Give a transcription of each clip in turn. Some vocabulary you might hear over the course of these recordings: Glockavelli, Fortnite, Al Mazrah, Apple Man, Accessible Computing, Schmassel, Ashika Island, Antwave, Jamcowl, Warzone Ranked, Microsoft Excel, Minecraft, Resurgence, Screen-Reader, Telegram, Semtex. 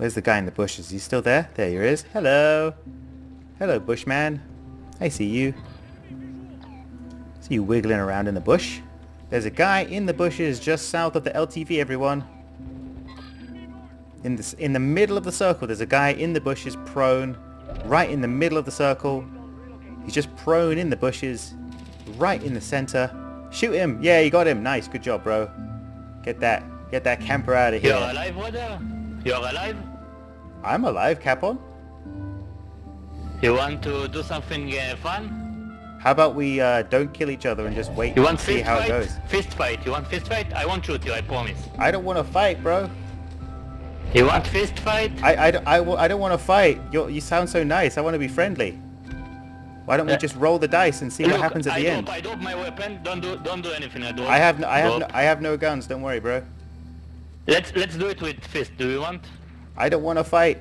Where's the guy in the bushes? Is he still there? There he is. Hello. Hello, bushman. I see you. See you wiggling around in the bush. There's a guy in the bushes just south of the LTV, everyone. In the middle of the circle, there's a guy in the bushes prone. Right in the middle of the circle. He's just prone in the bushes. Right in the center. Shoot him. Yeah, you got him. Nice. Good job, bro. Get that camper out of here. You're alive, brother? You're alive? I'm alive, Capon. You want to do something fun? How about we don't kill each other and just wait and see how it goes? Fist fight? You want fist fight? I won't shoot you, I promise. I don't want to fight, bro. You want fist fight? I don't want to fight. You sound so nice. I want to be friendly. Why don't we just roll the dice and see what happens at the end? I drop my weapon. Don't do anything. I have no guns. Don't worry, bro. Let's do it with fist. Do you want? I don't want to fight.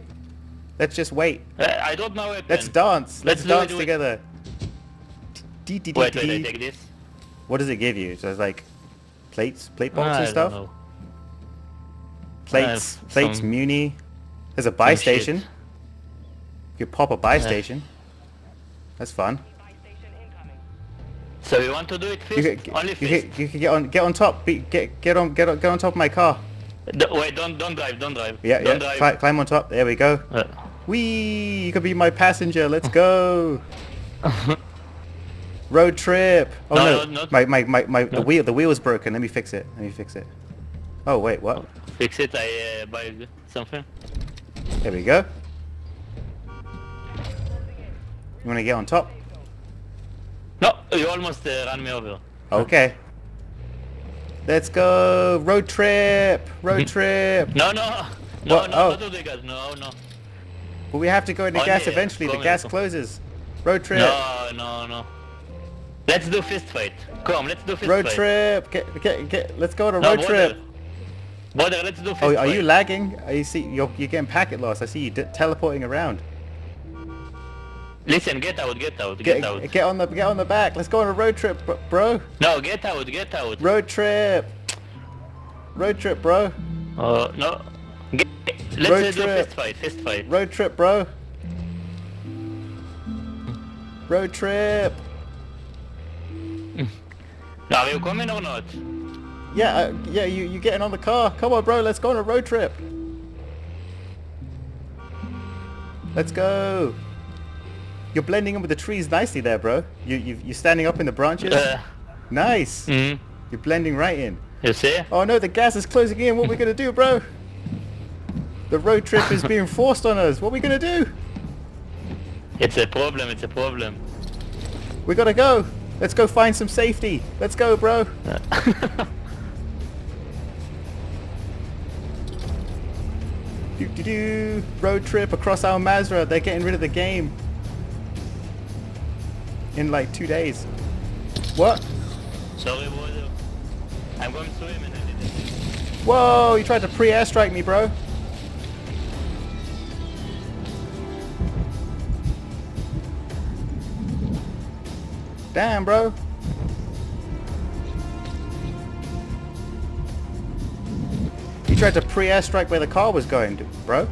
Let's just wait. I don't know it. Let's dance. Let's dance together. Wait, I take this. What does it give you? So it's like plates, plate bombs and stuff. Don't know. Plates, Muni. There's a buy station. You could pop a buy station. That's fun. So you want to do it fist? You can get on top of my car. Wait, don't drive. Yeah. Climb on top. There we go. Whee! You could be my passenger. Let's go. Road trip. Oh no. The wheel's broken. Let me fix it. Oh wait, what? Fix it. I buy something. There we go. You want to get on top? No, you almost ran me over. Okay. Let's go! Road trip! Road trip! No, no. But we have to go into gas eventually. The gas closes. Road trip! No. Let's do fist fight. Come, let's do fist fight. Road trip! Let's go on a road trip! Brother, let's do fist fight. Oh, are you lagging? You're getting packet loss. I see you teleporting around. Listen, get out. Get on the back. Let's go on a road trip, bro. No, get out. Road trip, bro. No. Let's do fist fight. Road trip, bro. Road trip. Are you coming or not? Yeah, you getting on the car. Come on, bro. Let's go on a road trip. Let's go. You're blending in with the trees nicely there, bro. You're standing up in the branches. Nice. Mm-hmm. You're blending right in. You see? Oh no, the gas is closing in. What are we gonna do, bro? The road trip is being forced on us. What are we gonna do? It's a problem. We gotta go. Let's go find some safety. Let's go, bro. Road trip across Al Mazrah. They're getting rid of the game. In like 2 days. What? Sorry, brother. I'm going to him and I didn't. Whoa! You tried to pre-airstrike me, bro. Damn, bro. You tried to pre-airstrike where the car was going, bro.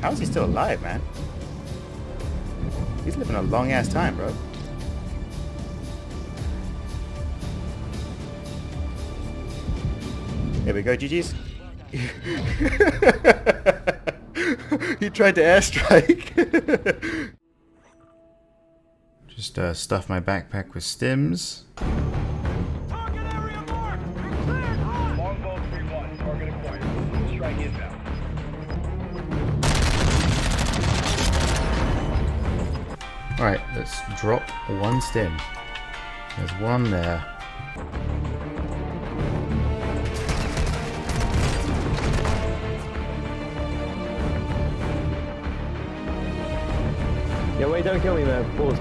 How is he still alive, man? He's living a long ass time, bro. Here we go, GG's. He tried to airstrike. Just stuff my backpack with stims. Target area marked and cleared hot. Longbow 3-1, target acquired. Strike inbound. Alright, let's drop one stim. There's one there. Yeah, wait, don't kill me, man. Pause.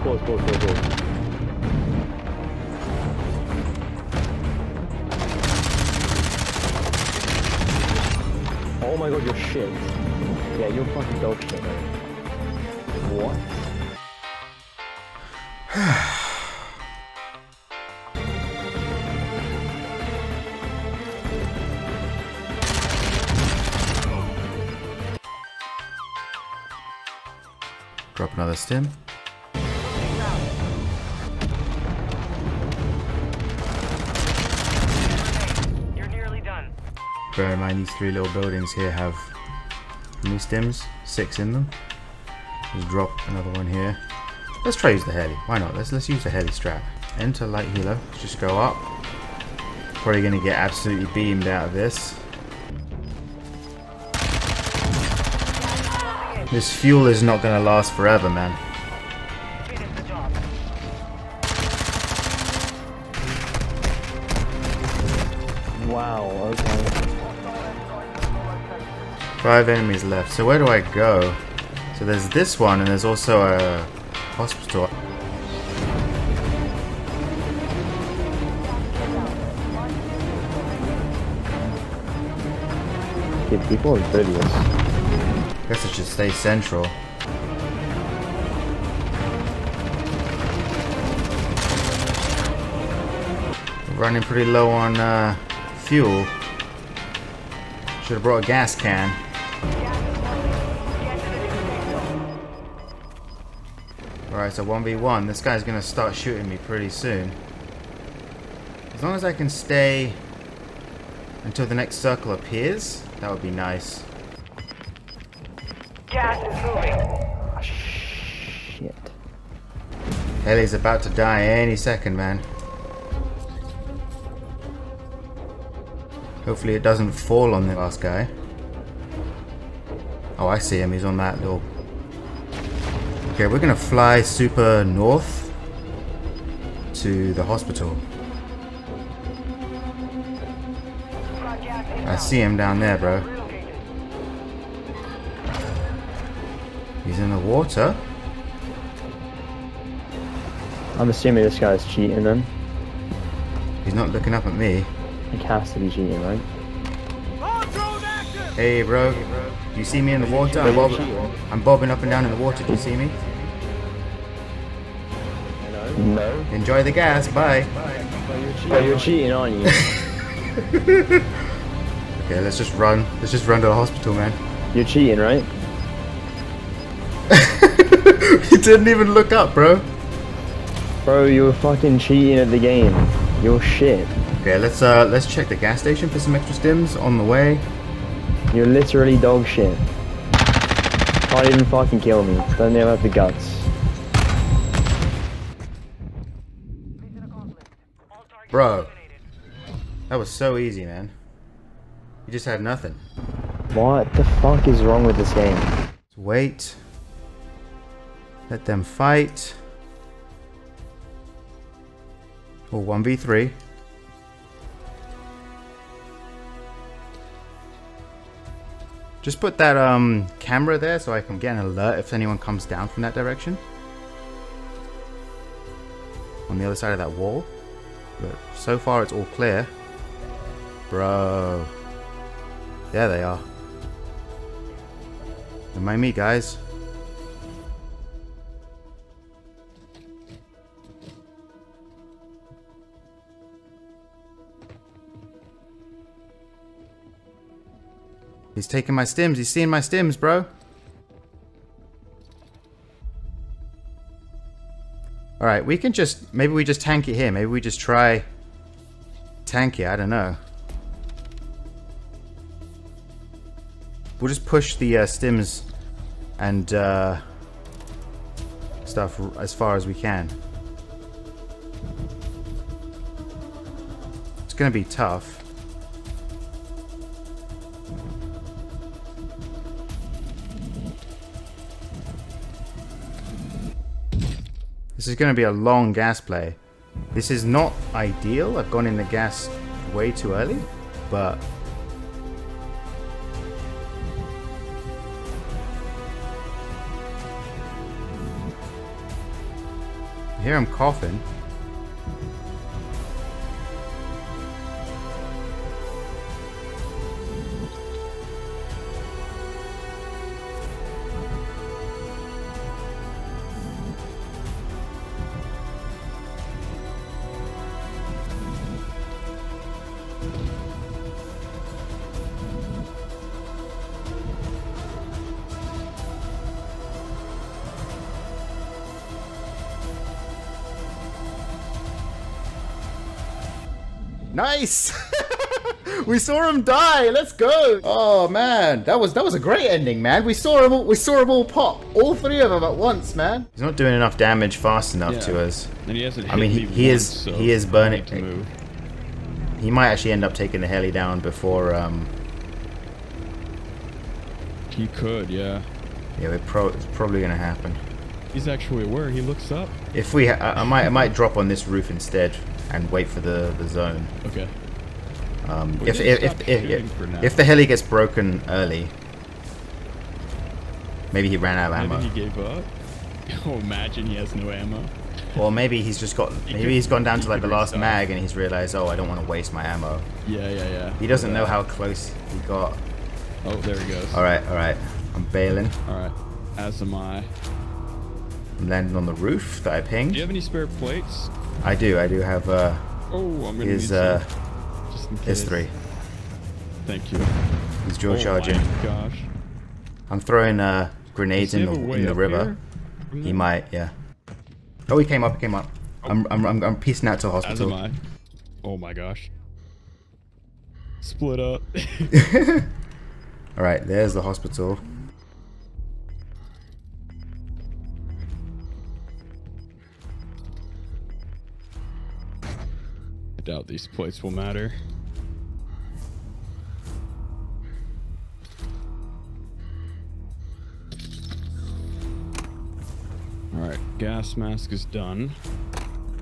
Oh my god, you're shit. Yeah, you're fucking dog shit, man. What? drop another stim. You're nearly done. Bear in mind these three little buildings here have new stims, 6 in them. Just drop another one here. Let's try use the heli. Why not? Let's use the heli strap. Enter light healer. Let's just go up. Probably gonna get absolutely beamed out of this. This fuel is not gonna last forever, man. Wow. Okay. 5 enemies left. So where do I go? So there's this one, and there's also a hospital. Okay, people are idiots. Guess I should stay central. Running pretty low on fuel. Should have brought a gas can. Alright, so 1v1. This guy's gonna start shooting me pretty soon. As long as I can stay until the next circle appears, that would be nice. Gas is moving. Shit. Heli's about to die any second, man. Hopefully it doesn't fall on the last guy. Oh, I see him. He's on that little... Okay, we're gonna fly super north to the hospital. I see him down there, bro. He's in the water. I'm assuming this guy's cheating then. He's not looking up at me. He has to be cheating, right? Hey, bro. Do you see me in the water? I'm bobbing up and down in the water. Do you see me? No. Enjoy the gas. Bye. But you're cheating, aren't you? Okay, let's just run. Let's just run to the hospital, man. You're cheating, right? You didn't even look up, bro. Bro, you're fucking cheating at the game. You're shit. Okay, let's check the gas station for some extra stims on the way. You're literally dog shit. Can't even fucking kill me. Don't even have the guts. Bro. That was so easy, man. You just had nothing. What the fuck is wrong with this game? Wait. Let them fight. Or 1v3. Just put that camera there so I can get an alert if anyone comes down from that direction. On the other side of that wall. But so far it's all clear. Bro. There they are. Don't mind me, guys. He's taking my stims. He's seeing my stims, bro. Alright, we can just... Maybe we just tank it here. Maybe we just try... Tank it. I don't know. We'll just push the stims and stuff as far as we can. It's gonna be tough. This is going to be a long gas play. This is not ideal. I've gone in the gas way too early, but here I'm coughing. Nice! We saw him die. Let's go. Oh man, that was a great ending, man. We saw him all pop, all three of them at once, man. He's not doing enough damage fast enough to us. And he hasn't hit he is burning. He might actually end up taking the heli down before. He could, yeah. Yeah, it's probably gonna happen. He's actually aware. He looks up. If we, I might drop on this roof instead and wait for the zone. Okay. If the heli gets broken early, maybe he ran out of ammo. Maybe he gave up. Oh, imagine he has no ammo. Or maybe he's just got. Maybe he's gone down to like the last mag and he's realized, oh, I don't want to waste my ammo. Yeah. He doesn't know how close he got. Oh, there he goes. All right. I'm bailing. All right, as am I. I'm landing on the roof that I pinged. Do you have any spare plates? I do have. Oh, I'm gonna need some. There's three. Thank you. He's dual charging. My gosh. I'm throwing grenades in the river. He might, yeah. Oh, he came up. Oh. I'm piecing out to a hospital. As am I. Oh my gosh. Split up. All right, there's the hospital. I doubt these plates will matter. Alright, gas mask is done.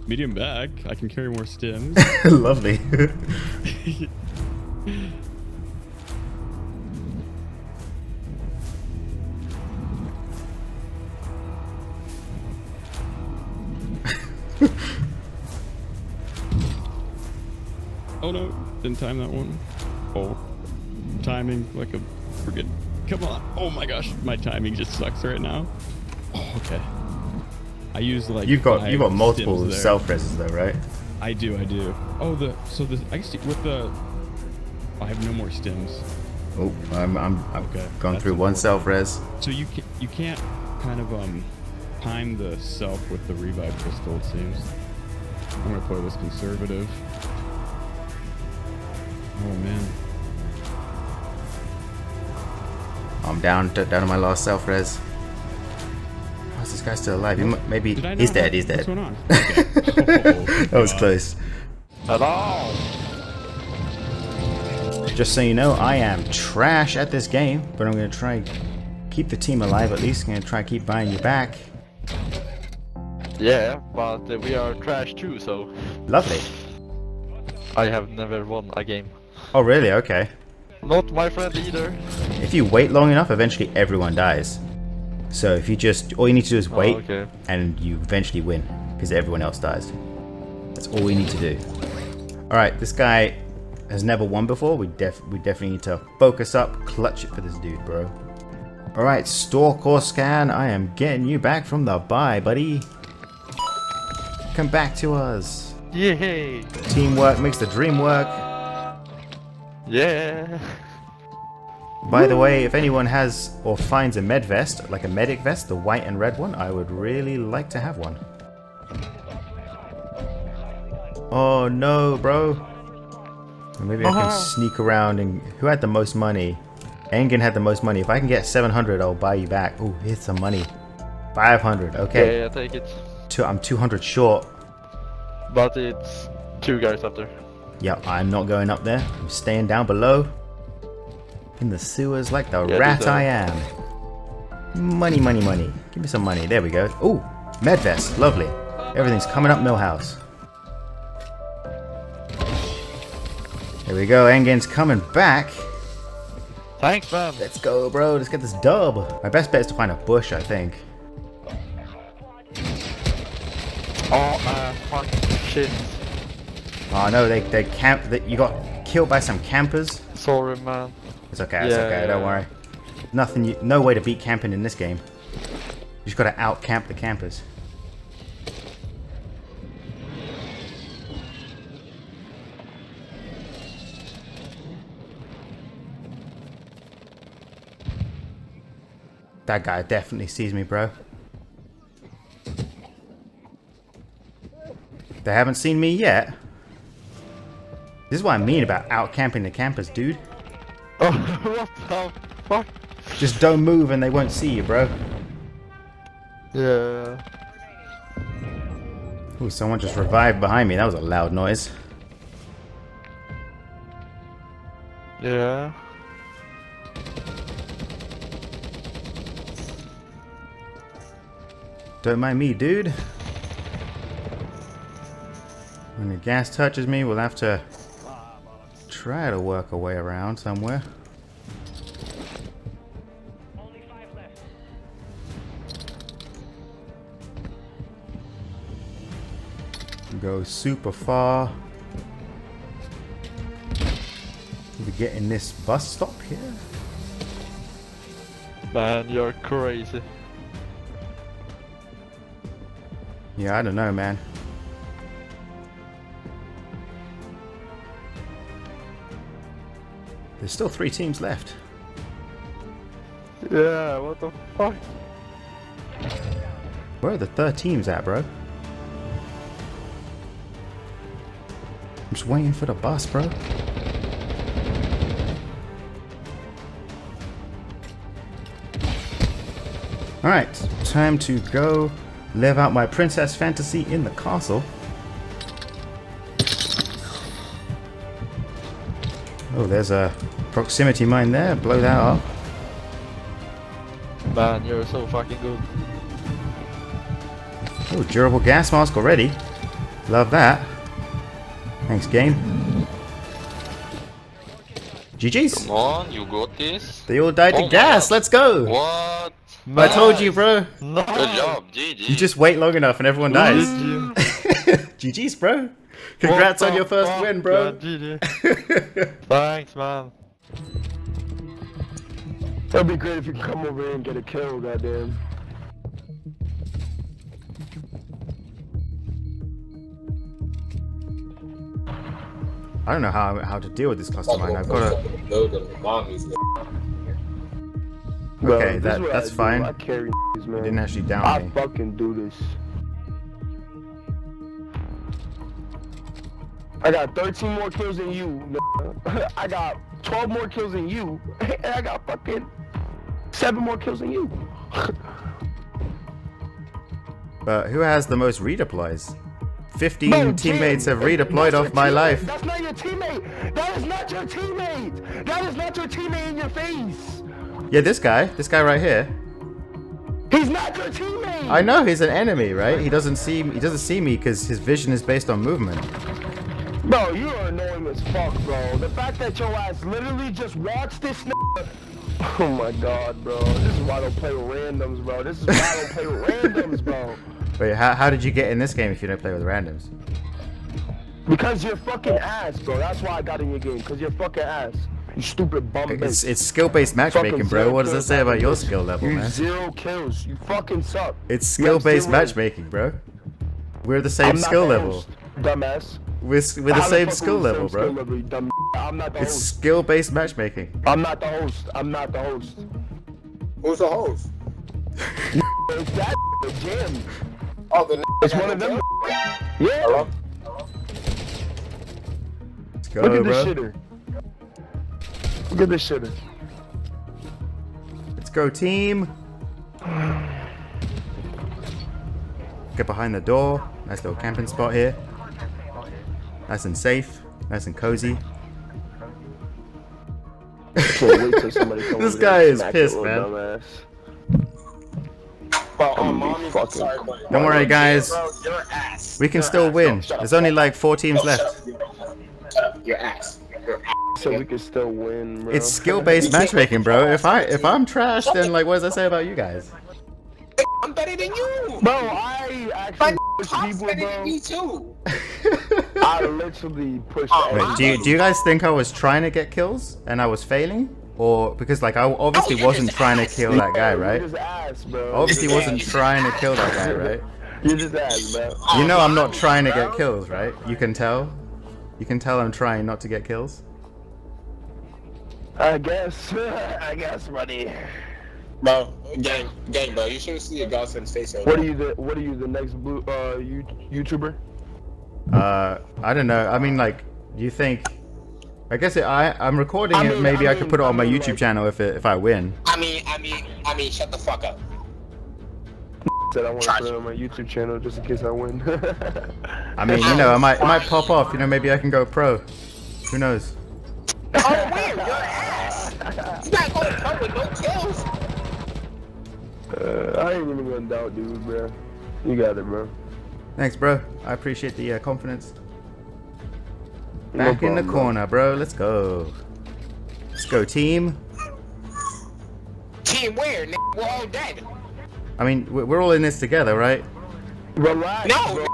Medium bag, I can carry more stims. Lovely. Oh no, didn't time that one. Oh, timing like a friggin'. Come on. Oh my gosh, my timing just sucks right now. Oh, okay. I use like you've got multiple self-reses though, right? I do. Oh, I have no more stims. Oh, I've gone through one self-res. So you can't kind of time the self with the revive crystal, it seems. I'm gonna play this conservative. Oh man. I'm down to my last self-res. How's this guy still alive? Maybe he's dead. What's going on? Okay. Oh, that was close. Hello. Just so you know, I am trash at this game, but I'm gonna try and keep the team alive at least. I'm gonna try and keep buying you back. Yeah, but we are trash too, so. Lovely. I have never won a game. Oh really? Okay. Not my friend either. If you wait long enough, eventually everyone dies. So if you just, all you need to do is wait, and you eventually win because everyone else dies. That's all you need to do. All right, this guy has never won before. We definitely need to focus up, clutch it for this dude, bro. All right, stalk or scan. I am getting you back from the bye, buddy. Come back to us. Yay! Teamwork makes the dream work. Yeah. By the way, if anyone has or finds a med vest, like a medic vest, the white and red one, I would really like to have one. Oh no, bro. Maybe I can sneak around and... Who had the most money? Engen had the most money. If I can get 700, I'll buy you back. Oh, here's some money. 500, okay. Yeah, take it. I'm 200 short. But it's two guys up there. Yeah, I'm not going up there. I'm staying down below. In the sewers like the rat I am. Money. Give me some money. There we go. Ooh, med vest. Lovely. Everything's coming up Millhouse. There we go. Engen's coming back. Thanks, man. Let's go, bro. Let's get this dub. My best bet is to find a bush, I think. Oh, fuck. Shit. Oh, no. They camp. You got killed by some campers. Sorry, man. It's okay, don't worry. Nothing, no way to beat camping in this game. You just gotta out-camp the campers. That guy definitely sees me, bro. They haven't seen me yet. This is what I mean about out camping the campers, dude. Oh, what the fuck? Just don't move and they won't see you, bro. Yeah. Ooh, someone just revived behind me. That was a loud noise. Yeah. Don't mind me, dude. When the gas touches me, we'll have to try to work our way around somewhere. Only 5 left. Go super far. We get in this bus stop here. Man, you're crazy. Yeah, I don't know, man. There's still 3 teams left. Yeah, what the fuck? Where are the 3rd teams at, bro? I'm just waiting for the bus, bro. Alright, time to go live out my princess fantasy in the castle. Oh, there's a proximity mine there. Blow that up. Man, you're so fucking good. Oh, durable gas mask already. Love that. Thanks, game. GG's. Come on, you got this. They all died to gas. Let's go. What? Nice. I told you, bro. Nice. Good job, GG. You just wait long enough and everyone dies. GG's, bro. Congrats on your first win, bro. GG. Thanks, man. That'd be great if you could come over here and get a kill, goddamn. I don't know how to deal with this cluster mine. I've got to. Okay, no, that's fine. I carry these, man. You didn't actually down me. I fucking do this. I got 13 more kills than you. I got 12 more kills than you. And I got fucking 7 more kills than you. But who has the most redeploys? 15 teammates have redeployed off my life. That's not your teammate. That is not your teammate. That is not your teammate in your face. Yeah, this guy right here. He's not your teammate. I know he's an enemy, right? He doesn't see me because his vision is based on movement. Bro, you are annoying as fuck, bro. The fact that your ass literally just watched this. Oh my god, bro. This is why I don't play with randoms, bro. This is why I don't play with randoms, bro. Wait, how did you get in this game if you don't play with randoms? Because you're fucking ass, bro. That's why I got in your game. Because you're fucking ass. You stupid bum. It's skill-based matchmaking, bro. What does that say about your skill level, man? 0 kills. You fucking suck. It's skill-based matchmaking, bro. We're the same skill level. Dumbass. We're the same skill level, bro. I'm not the host. It's skill-based matchmaking. I'm not the host. I'm not the host. Who's the host? It's that Jim. Oh, it's one of them. Yeah. Hello? Let's go, bro. Look at this shitter. Look at this shitter. Let's go, team. Get behind the door. Nice little camping spot here. Nice and safe. Nice and cozy. This guy is pissed, man. Don't worry, guys. We can still win. There's only like 4 teams left. Your ass. So we can still win, bro. It's skill-based matchmaking, bro. If I'm trash, then like, what does that say about you guys? I'm better than you, bro. I actually push people, better than you too. I literally pushed. Wait, do you guys think I was trying to get kills and I was failing, or because like I obviously wasn't trying to kill that guy, right? Obviously wasn't trying to kill that guy, right? You just ass, bro. You know I'm not trying to get kills, right? You can tell. You can tell I'm trying not to get kills. I guess, buddy. Bro, gang, bro, you should see a godsend's face over. What are you, the next blue YouTuber? I don't know. I mean, like, you think I guess I'm recording it. Maybe I could put it on my YouTube channel if I win. Shut the fuck up. Said I want to put it on my YouTube channel just in case I win. I mean, you know, I might pop off. You know, maybe I can go pro. Who knows? Oh, weird, your ass! You gotta go pro with no kills. I ain't even gonna doubt, dude, bro. You got it, bro. Thanks, bro. I appreciate the confidence. Back in the corner, bro. Let's go. Let's go, team. Team where? We're all dead. I mean, we're all in this together, right? Relax. No,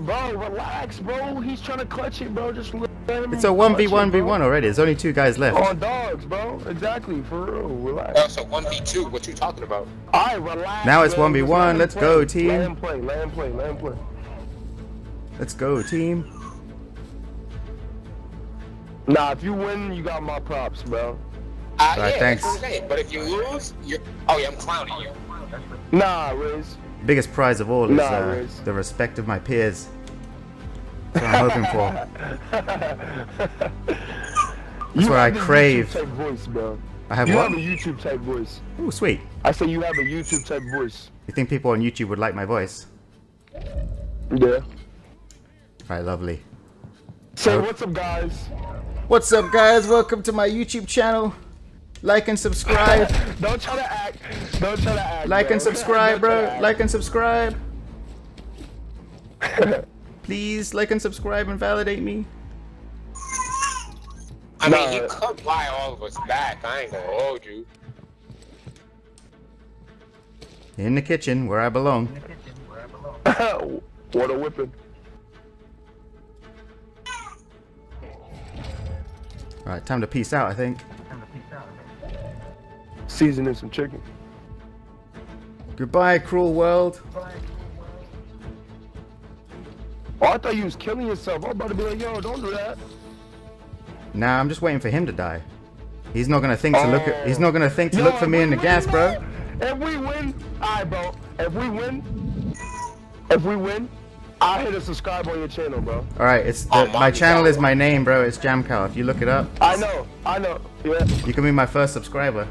bro, relax, bro. He's trying to clutch it, bro. Just look at him. It's a 1v1v1 already. There's only 2 guys left. On dogs, bro. Exactly. For real. Relax. That's a 1v2. What you talking about? All right, relax. Now it's 1v1. Let's go, team. Let him play. Let him play. Let him play. Let's go, team. Nah, if you win, you got my props, bro. Alright, yeah, thanks. But if you lose, you're... Oh, yeah, I'm clowning you. Nah, Riz. Biggest prize of all is the respect of my peers. That's what I'm hoping for. That's what I crave. You have a YouTube-type voice, bro. I have what? You have a YouTube-type voice. Ooh, sweet. I say you have a YouTube-type voice. You think people on YouTube would like my voice? Yeah. Alright, lovely. So, what's up, guys? What's up, guys? Welcome to my YouTube channel. Like and subscribe. Don't try to act. Don't try to act. Like and subscribe, bro. Like and subscribe. Please like and subscribe and validate me. I mean, you could buy all of us back. I ain't gonna hold you. In the kitchen where I belong. What a whipping. Alright, time to peace out, I think. Seasoning some chicken. Goodbye, cruel world. Oh, I thought you was killing yourself. I'm about to be like, yo, don't do that. Nah, I'm just waiting for him to die. He's not gonna think to look at, he's not gonna think to look for me in the gas, bro. If we win, alright, bro. If we win, I hit a subscribe on your channel, bro. Alright, it's my channel is my name, bro. It's Jamcowl. If you look it up. I know. Yeah. You can be my first subscriber.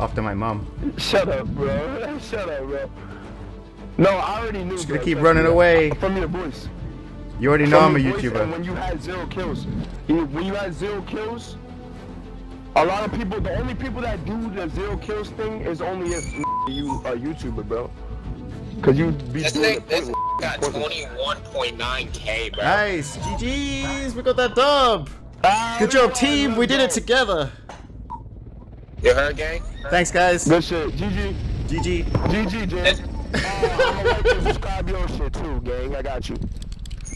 After my mom. Shut up, bro. Shut up, bro. No, I already knew. Just gonna keep running away. From your voice. You already know I'm a YouTuber. When you had 0 kills. When you had 0 kills, a lot of people, the only people that do the 0 kills thing is only if you a YouTuber, bro. Cause you be doing the got 21.9K, bro. Nice, GGs, we got that dub. Good job, team. We did it together. You heard, gang? Thanks, guys. Good shit. GG. GG. GG, dude. I'm gonna like and subscribe your shit too, gang. I got you.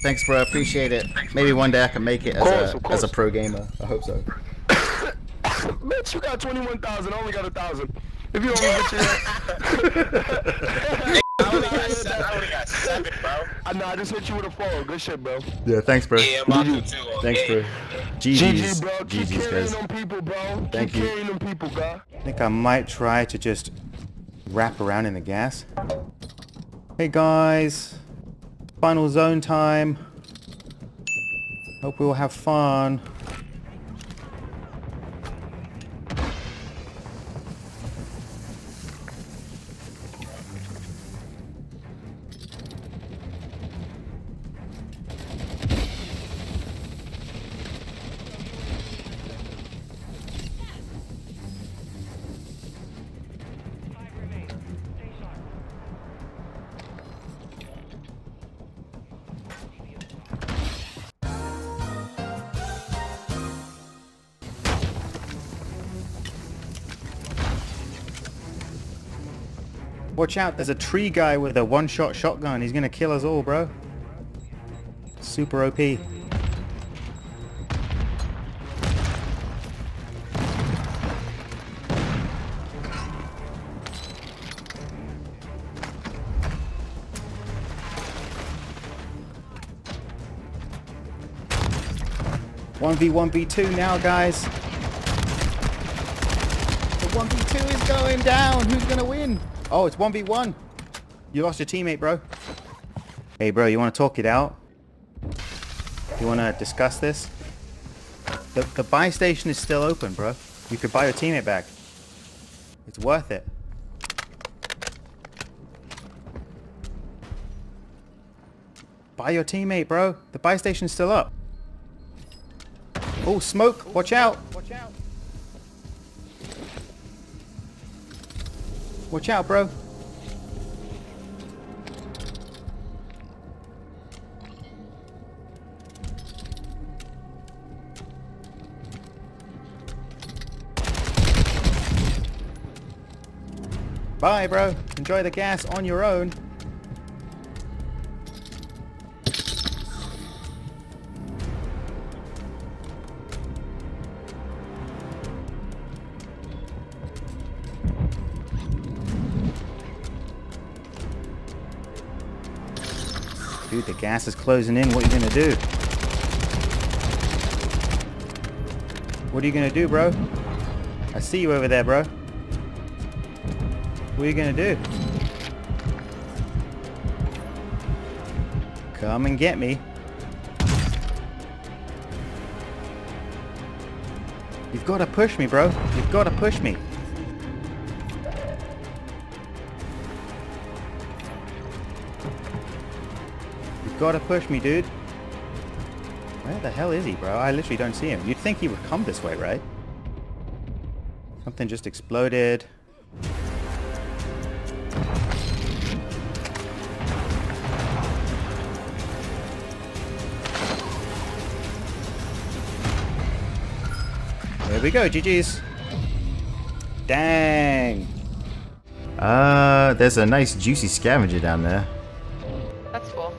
Thanks, bro. Appreciate it. Maybe one day I can make it as a pro gamer. I hope so. Bitch, you got 21,000. I only got 1,000. If you only get your. I only got 7, bro. Nah, I just hit you with a 4. Good shit, bro. Yeah, thanks, bro. Yeah, GG. Thanks, bro. GG's, bro. Keep carrying them people, bro. Thank you. Keep carrying them people, bro. I think I might try to just wrap around in the gas. Hey, guys. Final zone time. Hope we all have fun. Watch out, there's a tree guy with a one-shot shotgun. He's gonna kill us all, bro. Super OP. One v 1v2 now, guys. The 1v2 is going down. Who's gonna win? Oh, it's 1v1. You lost your teammate, bro. Hey, bro, you want to talk it out? You want to discuss this? The buy station is still open, bro. You could buy your teammate back. It's worth it. Buy your teammate, bro. The buy station's still up. Oh, smoke! Watch out! Watch out! Watch out, bro. Bye, bro. Enjoy the gas on your own. Dude, the gas is closing in. What are you gonna do? What are you gonna do, bro? I see you over there, bro. What are you gonna do? Come and get me. You've got to push me, bro. You've got to push me. You've got to push me, dude. Where the hell is he, bro? I literally don't see him. You'd think he would come this way, right? Something just exploded. There we go, GG's. Dang. There's a nice juicy scavenger down there. That's cool.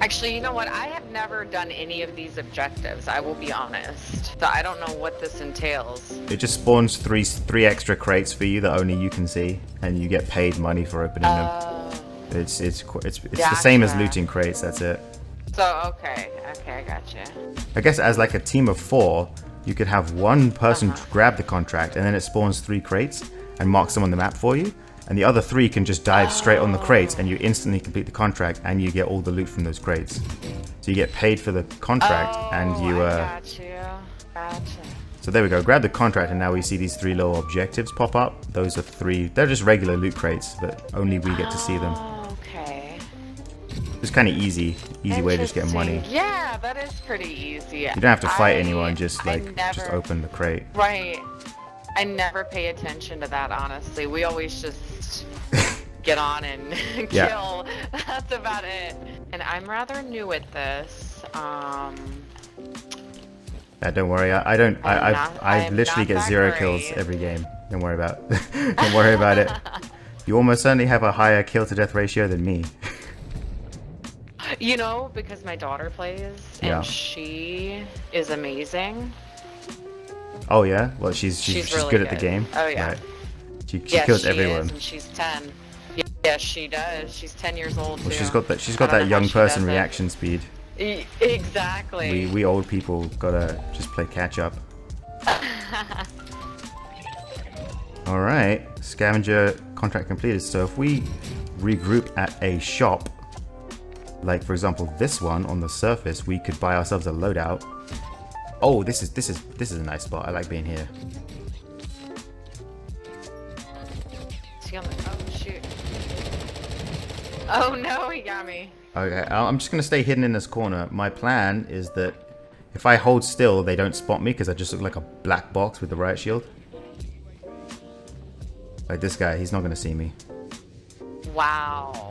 Actually, you know what? I have never done any of these objectives, I will be honest. So I don't know what this entails. It just spawns three extra crates for you that only you can see, and you get paid money for opening them. It's gotcha. The same as looting crates, that's it. So, okay, gotcha. I guess as like a team of 4, you could have one person grab the contract, and then it spawns 3 crates and marks them on the map for you, and the other 3 can just dive straight on the crates, and you instantly complete the contract and you get all the loot from those crates. So you get paid for the contract, and you Gotcha. So there we go, grab the contract, and now we see these 3 little objectives pop up. Those are 3, they're just regular loot crates, but only we get to see them. It's kind of easy way to just get money. Yeah, that is pretty easy. You don't have to fight anyone, just just open the crate. Right. I never pay attention to that, honestly. We always just get on and kill. That's about it. And I'm rather new at this. Yeah, don't worry. I literally get 0 kills every game. Don't worry about it. Don't worry about it. You almost certainly have a higher kill to death ratio than me. You know, because my daughter plays, and she is amazing. Oh yeah? Well, she's really good at the game. Oh yeah. Right. She kills everyone. Is, and she's 10. Yeah, she does. She's 10 years old, too. She's got that young person reaction speed. Exactly. We old people gotta just play catch up. Alright, scavenger contract completed. So if we regroup at a shop, like for example this one on the surface, we could buy ourselves a loadout. Oh, this is a nice spot. I like being here. Oh shoot! Oh no, he got me. Okay, I'm just gonna stay hidden in this corner. My plan is that if I hold still, they don't spot me because I just look like a black box with the riot shield. Like this guy, he's not gonna see me. Wow.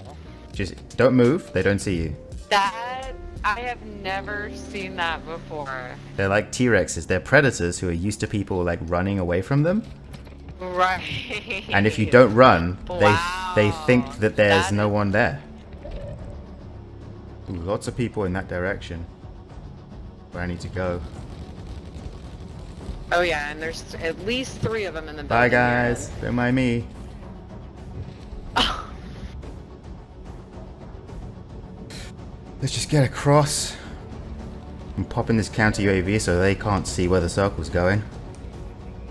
Just don't move, they don't see you. That, I have never seen that before. They're like T-Rexes, they're predators who are used to people like running away from them. Right. And if you don't run, they think that there's no one there. Ooh, lots of people in that direction. Where I need to go. Oh yeah, and there's at least 3 of them in the building. Bye guys, don't mind me. Let's just get across and pop in this counter UAV so they can't see where the circle's going.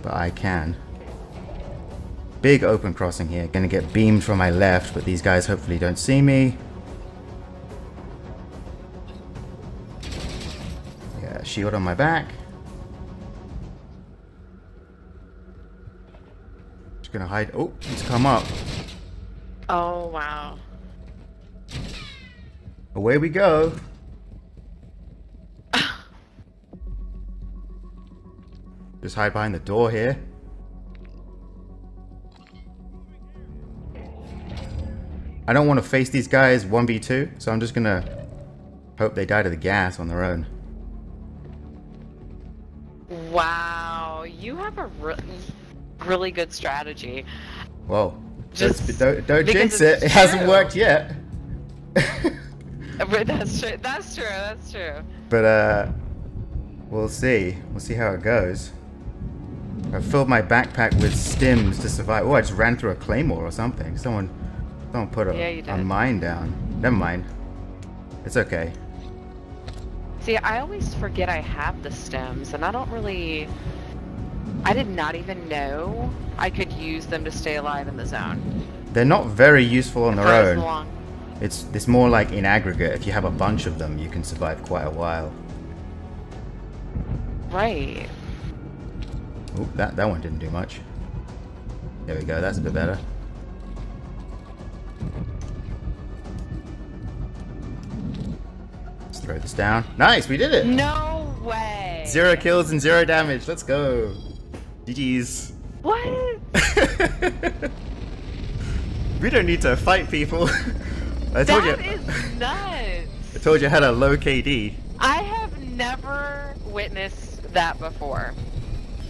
But I can. Big open crossing here. Gonna get beamed from my left, but these guys hopefully don't see me. Yeah, shield on my back. Just gonna hide. Oh, he's come up. Oh, wow. Away we go. Just hide behind the door here. I don't want to face these guys 1v2, so I'm just gonna hope they die to the gas on their own. Wow, you have a really good strategy. Whoa. Just don't jinx it. It hasn't worked yet. But that's true. That's true. That's true. But we'll see. We'll see how it goes. I filled my backpack with stims to survive. Oh, I just ran through a claymore or something. Someone put a mine down. Never mind. It's okay. See, I always forget I have the stims, and I don't really. I did not even know I could use them to stay alive in the zone. They're not very useful on their own. It's more like in aggregate. If you have a bunch of them, you can survive quite a while. Right. Oh, that one didn't do much. There we go. That's a bit better. Let's throw this down. Nice, we did it. No way. 0 kills and 0 damage. Let's go. GGs. What? We don't need to fight people. That is nuts! I told you I had a low KD. I have never witnessed that before.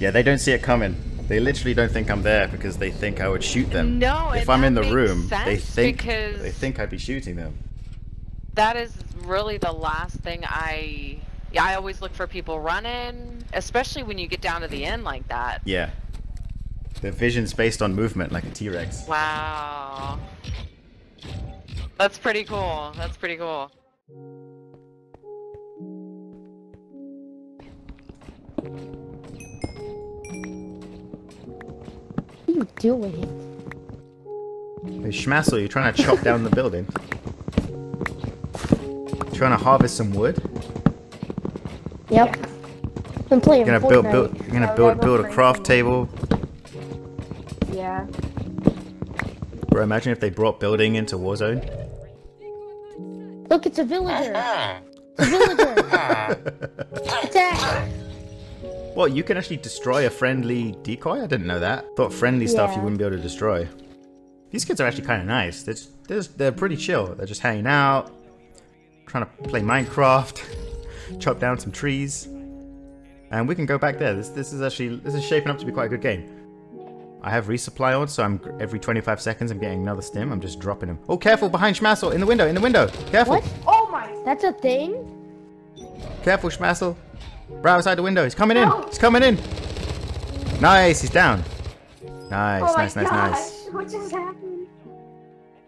Yeah, they don't see it coming. They literally don't think I'm there because they think I would shoot them. No, if I'm in the room, they think I'd be shooting them. That is really the last thing I always look for people running, especially when you get down to the end like that. Yeah. The vision's based on movement like a T-Rex. Wow. That's pretty cool. That's pretty cool. What are you doing? Hey, Schmassel, you're trying to chop down the building. You're trying to harvest some wood? Yep. I'm playing Fortnite. You're gonna build a craft table. Yeah. Bro, imagine if they brought building into Warzone. Look, it's a villager. It's a villager. Attack! Well, you can actually destroy a friendly decoy? I didn't know that. Thought friendly stuff you wouldn't be able to destroy. These kids are actually kind of nice. They're pretty chill. They're just hanging out, trying to play Minecraft, chop down some trees, and we can go back there. This is shaping up to be quite a good game. I have resupply on, so every 25 seconds I'm getting another stim. I'm just dropping them. Oh, careful! Behind Schmassel! In the window! In the window! Careful! What? Oh my! That's a thing? Careful, Schmassel! Right outside the window! He's coming in! Oh. He's coming in! Nice! He's down! Nice, oh nice, nice, gosh. Nice. What just happened?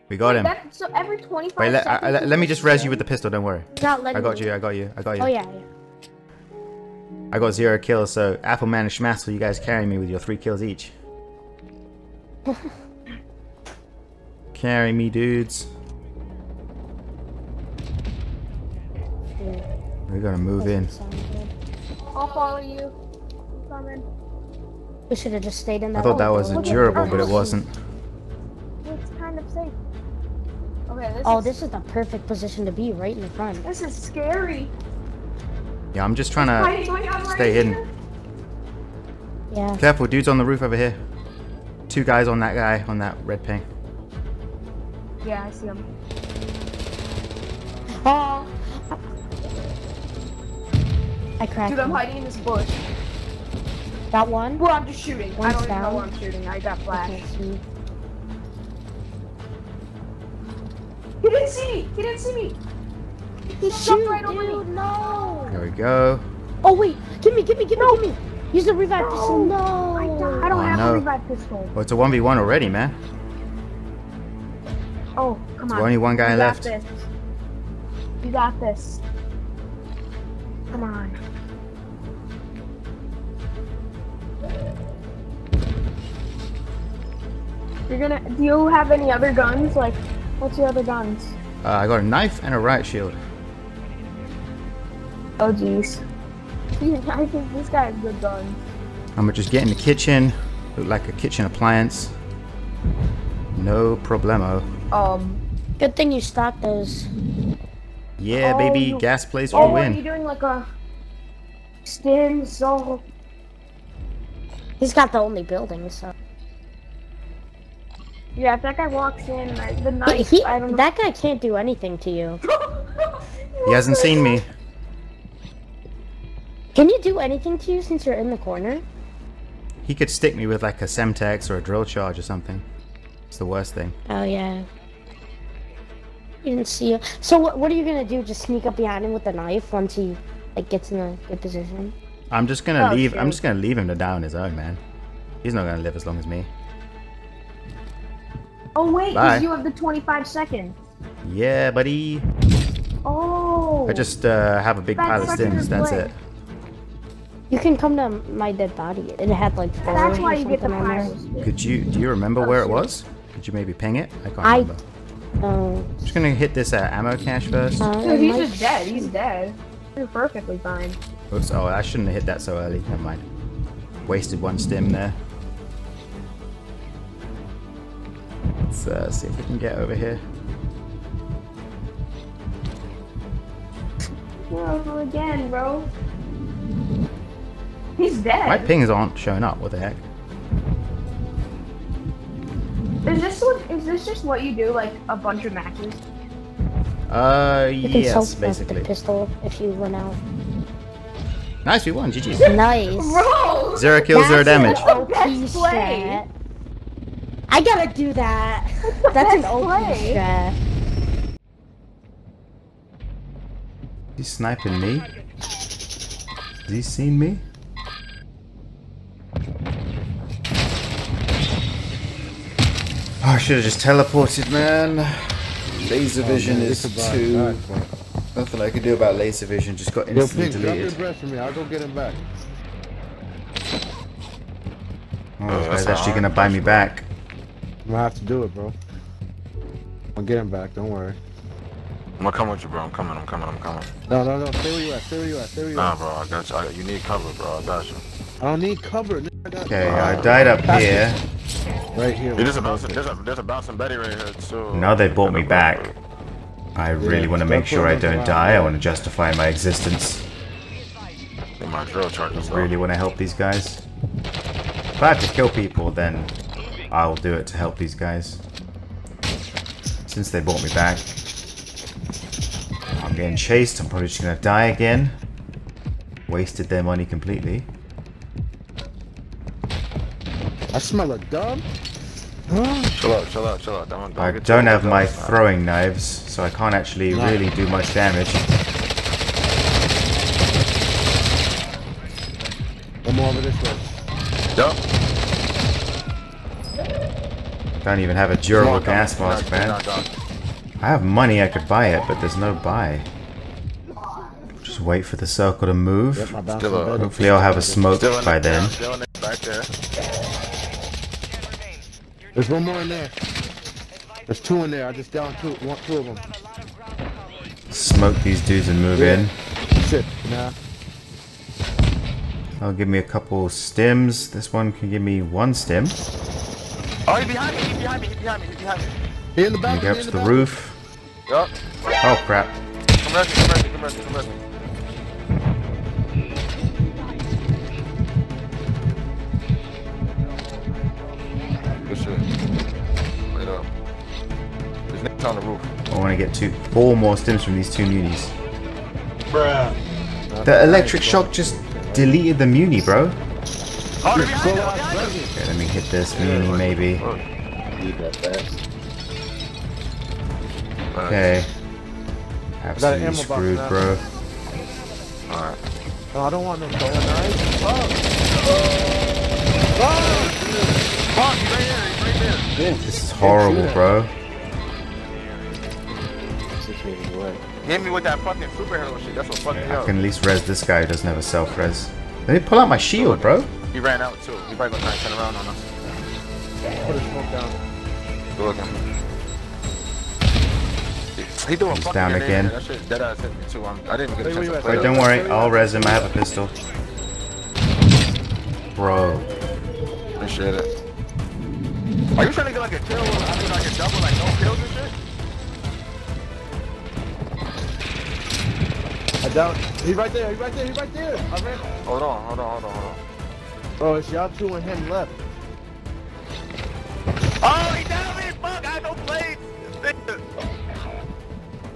We got him. That, so every 25 seconds... Let me just res you with the pistol, don't worry. I got you. Oh yeah. I got 0 kills, so Apple Man and Schmassel, you guys carry me with your 3 kills each. Carry me, dudes. We're gonna move in. I'll follow you. Come in. We should have just stayed in that. I thought that was durable, but it wasn't. It's kind of safe. Okay, this is the perfect position to be, right in the front. This is scary. Yeah, I'm just trying to stay hidden. Yeah. Careful, dudes on the roof over here. 2 guys on that guy, on that red ping. Yeah, I see him. Oh! I cracked. Dude, I'm hiding in this bush. Got one? Well, I'm just shooting. I don't even know what I'm shooting. I got flashed. He didn't see me! He didn't see me! He shot right over me! No! There we go. Oh, wait! Give me! Use the revive pistol. No! I don't have a revive pistol. Well, it's a 1v1 already, man. Oh, come on. There's only one guy left. You got this. You got this. Come on. Do you have any other guns? Like, what's your other guns? I got a knife and a riot shield. Oh, jeez. I think this guy has good guns. I'm just getting the kitchen. Look like a kitchen appliance. No problemo. Good thing you stopped those. Yeah, baby, gas plays for win. Are you doing like a spin zone? He's got the only building, so. Yeah, if that guy walks in, the knife. I don't know. That guy can't do anything to you. He hasn't seen me. Can you do anything to you since you're in the corner? He could stick me with like a Semtex or a drill charge or something. It's the worst thing. Oh yeah. You didn't see him. So what are you gonna do? Just sneak up behind him with the knife once he gets in a good position? I'm just gonna leave. Shit. I'm just gonna leave him to die on his own, man. He's not gonna live as long as me. Oh wait, because you have the 25 seconds. Yeah, buddy. Oh. I just have a big pile of stims. That's it. You can come to my dead body. It had like 4. That's why you get the miles. Could you? Do you remember where it was? Could you maybe ping it? I can't remember. I'm just gonna hit this ammo cache first. Dude, he's just dead. He's dead. You're perfectly fine. Oops! Oh, I shouldn't have hit that so early. Never mind. Wasted one stim there. Let's see if we can get over here. We're over again, bro. He's dead. My pings aren't showing up. What the heck? Is this just what you do, like a bunch of matches? Yes, basically. You can self-destruct the pistol if you run out. Nice, we won. GG's. Nice. Bro! 0 kills, 0 damage. That's the best. I gotta do that. That's an OP strat. He's sniping me. Has he seen me? Oh, I should have just teleported, man. Laser vision is too... Nothing I could do about laser vision, just got instantly deleted. Drop your breath for me. I'll go get him back. Oh, he's actually gonna buy me back. I'm gonna have to do it, bro. I'll get him back, don't worry. I'm gonna come with you, bro. I'm coming, I'm coming, I'm coming. No, no, no. Stay where you at, stay where you at, stay where you at. Nah, bro, I got you. You need cover, bro. I got you. I don't need cover. Okay, I died up here. Right here. There's a bouncing Betty right here, too. Now they brought me back. I really want to make sure I don't die. I want to justify my existence. I really want to help these guys. If I have to kill people, then I'll do it to help these guys. Since they brought me back. I'm getting chased. I'm probably just going to die again. Wasted their money completely. I smell a dub. Chill out, chill out, chill out. I don't have my throwing knives, so I can't actually really do much damage. One more over this way. Dup. Don't even have a durable gas mask, man. I have money, I could buy it, but there's no buy. Just wait for the circle to move. Hopefully I'll have a smoke by then. There's one more in there. There's 2 in there. I just downed 2 of them. Smoke these dudes and move in. Shit, nah. That'll give me a couple stims. This one can give me 1 stim. Oh, he's behind me, he's behind me, he's behind me, he's behind me. He's in the back. He goes to the roof. Yup. Oh, crap. Come rescue, come rescue, come rescue, come rescue. On the roof. I want to get 4 more stims from these 2 munis. Bruh. The electric shock just deleted the muni, bro. Oh, okay, let me hit this muni, maybe. Okay. Absolutely screwed, bro. Alright. No, I don't want no throwing knives. Fuck! This is horrible, bro. Hit me with that fucking superhero shit, that's what fucking I can at least res this guy who doesn't have a self-res. Let me pull out my shield, bro. He ran out too. He probably gonna turn around on us. Put his smoke down. Go look at him. He doing fucking down again. That shit dead ass hit me too. I didn't even get a chance to play. Wait, don't worry, I'll res him, I have a pistol. Bro. Appreciate it. Are you trying to get like a kill? I mean like a double, like no kills and shit? I doubt. He's right there, he's right there, he's right there! I ran. Hold on, hold on, hold on, hold on. Bro, it's y'all two and him left. Oh, he down me! Fuck, I don't play!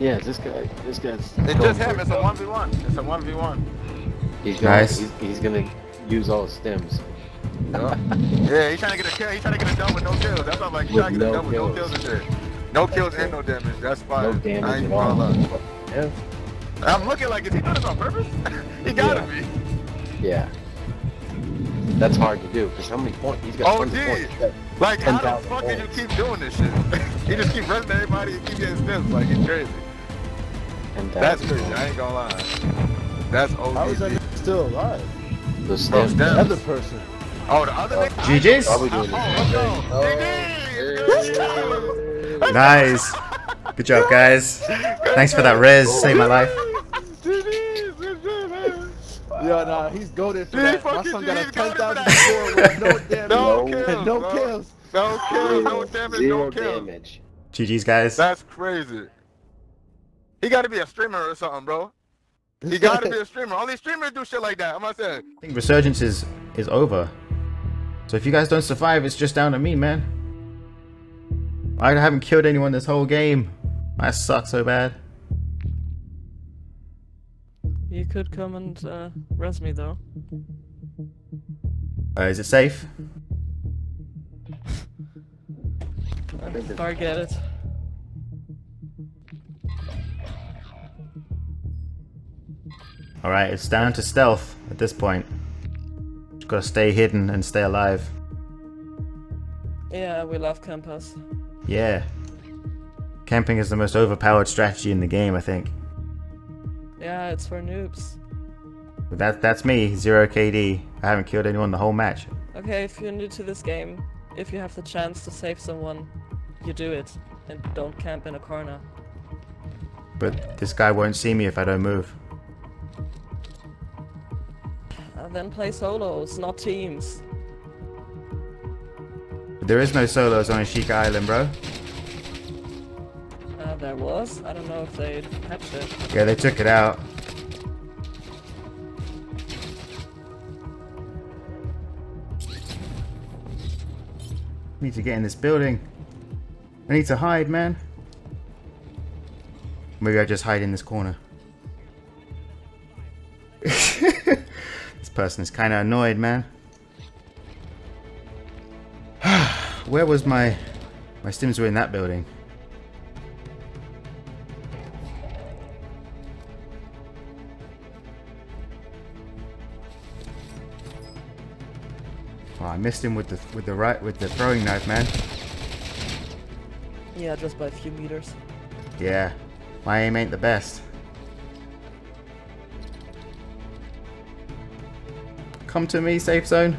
Yeah, this guy's... It just him, it's a 1v1. It's a 1v1. He's gonna, nice. He's gonna use all stems. Yeah. Yeah, he's trying to get a kill. He's trying to get a done with no kills. That's what I'm like. He's trying to get a done with no kills and shit. No kills and no damage. That's fine. No damage I ain't at all. Yeah. I'm looking like, is he doing this on purpose? He gotta be. Yeah. That's hard to do, because how many points? He's got 20 points. Like, how the fuck did you keep doing this shit? He just keep running to everybody and keep getting steps. Like, it's crazy. That's crazy. I ain't gonna lie. That's OG. How is that still alive? The stems. The other person. Oh, the other nigga. GG's. Oh, no. Nice. Good job, guys. Thanks for that res. Saved my life. Yeah, nah, he's goated for that. My son got a 10,000 score with no damage. No kills. No kills. No damage. No kills. GG's, guys. That's crazy. He got to be a streamer or something, bro. He got to be a streamer. Only streamers do shit like that. I'm not saying. I think Resurgence is over. So if you guys don't survive, it's just down to me, man. I haven't killed anyone this whole game. I suck so bad. You could come and res me though. Is it safe? Forget it. Alright, it's down to stealth at this point. Just gotta stay hidden and stay alive. Yeah, we love campers. Yeah. Camping is the most overpowered strategy in the game, I think. Yeah, it's for noobs. That's me, 0 KD. I haven't killed anyone the whole match. Okay, if you're new to this game, if you have the chance to save someone, you do it. And don't camp in a corner. But this guy won't see me if I don't move. Then play solos, not teams. There is no solos on Ashika Island, bro. There was. I don't know if they patched it. Yeah, they took it out. I need to get in this building. I need to hide, man. Maybe I just hide in this corner. This person is kind of annoyed, man. Where was my stims were in that building? Oh, I missed him with the throwing knife, man. Yeah, just by a few meters. Yeah, my aim ain't the best. Come to me, safe zone.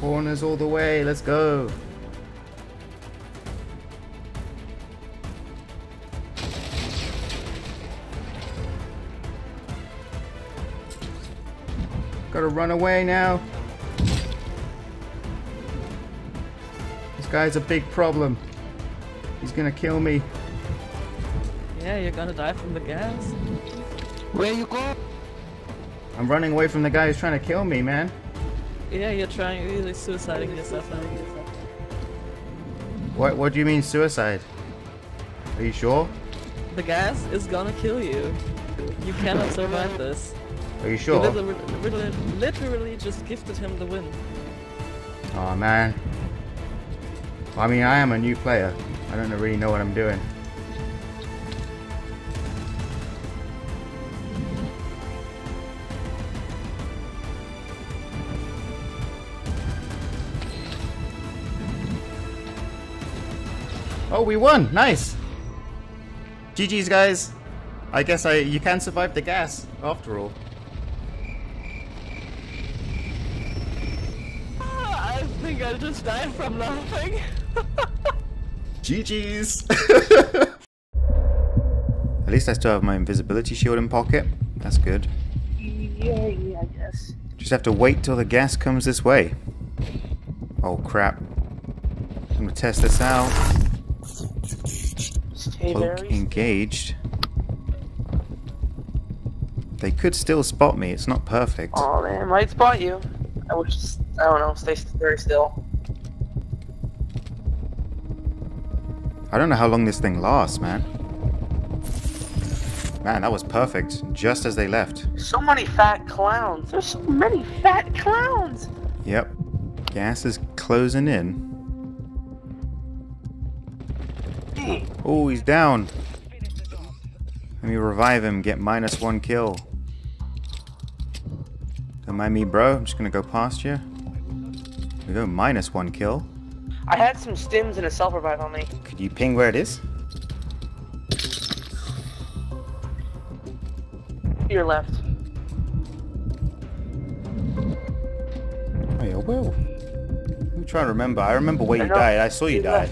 Corners all the way, let's go. Gotta run away now. This guy's a big problem. He's gonna kill me. Yeah, you're gonna die from the gas. Where you go? I'm running away from the guy who's trying to kill me, man. Yeah, you're trying, really suiciding yourself. What do you mean suicide? Are you sure? The gas is gonna kill you. You cannot survive this. Are you sure? You literally just gifted him the win. Oh man. I mean, I am a new player. I don't really know what I'm doing. Oh, we won! Nice! GG's, guys. I guess you can survive the gas, after all. I think I just died from laughing. GG's! At least I still have my invisibility shield in pocket. That's good. Yeah, I guess. Just have to wait till the gas comes this way. Oh crap. I'm gonna test this out. Cloak engaged. They could still spot me, it's not perfect. Oh man, it might spot you. I wish, I don't know, stay very still. I don't know how long this thing lasts, man. Man, that was perfect, just as they left. So many fat clowns. There's so many fat clowns. Yep. Gas is closing in. Oh, he's down. Let me revive him, get -1 kill. Don't mind me, bro. I'm just gonna go past you. There we go, -1 kill. I had some stims and a self revive on me. Could you ping where it is? To your left. Oh, yeah, well. I'm trying to remember. I remember where you died. I saw you die.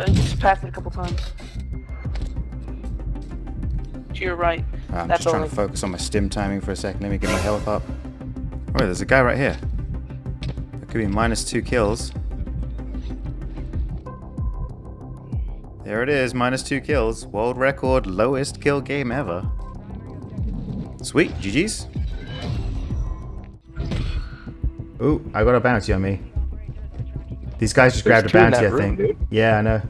I just passed it a couple times. To your right. I'm just trying to focus on my stim timing for a second. Let me get my health up. Oh, there's a guy right here. That could be -2 kills. There it is, -2 kills. World record, lowest kill game ever. Sweet, GG's. Ooh, I got a bounty on me. These guys just grabbed a bounty, I think. Dude. Yeah, I know.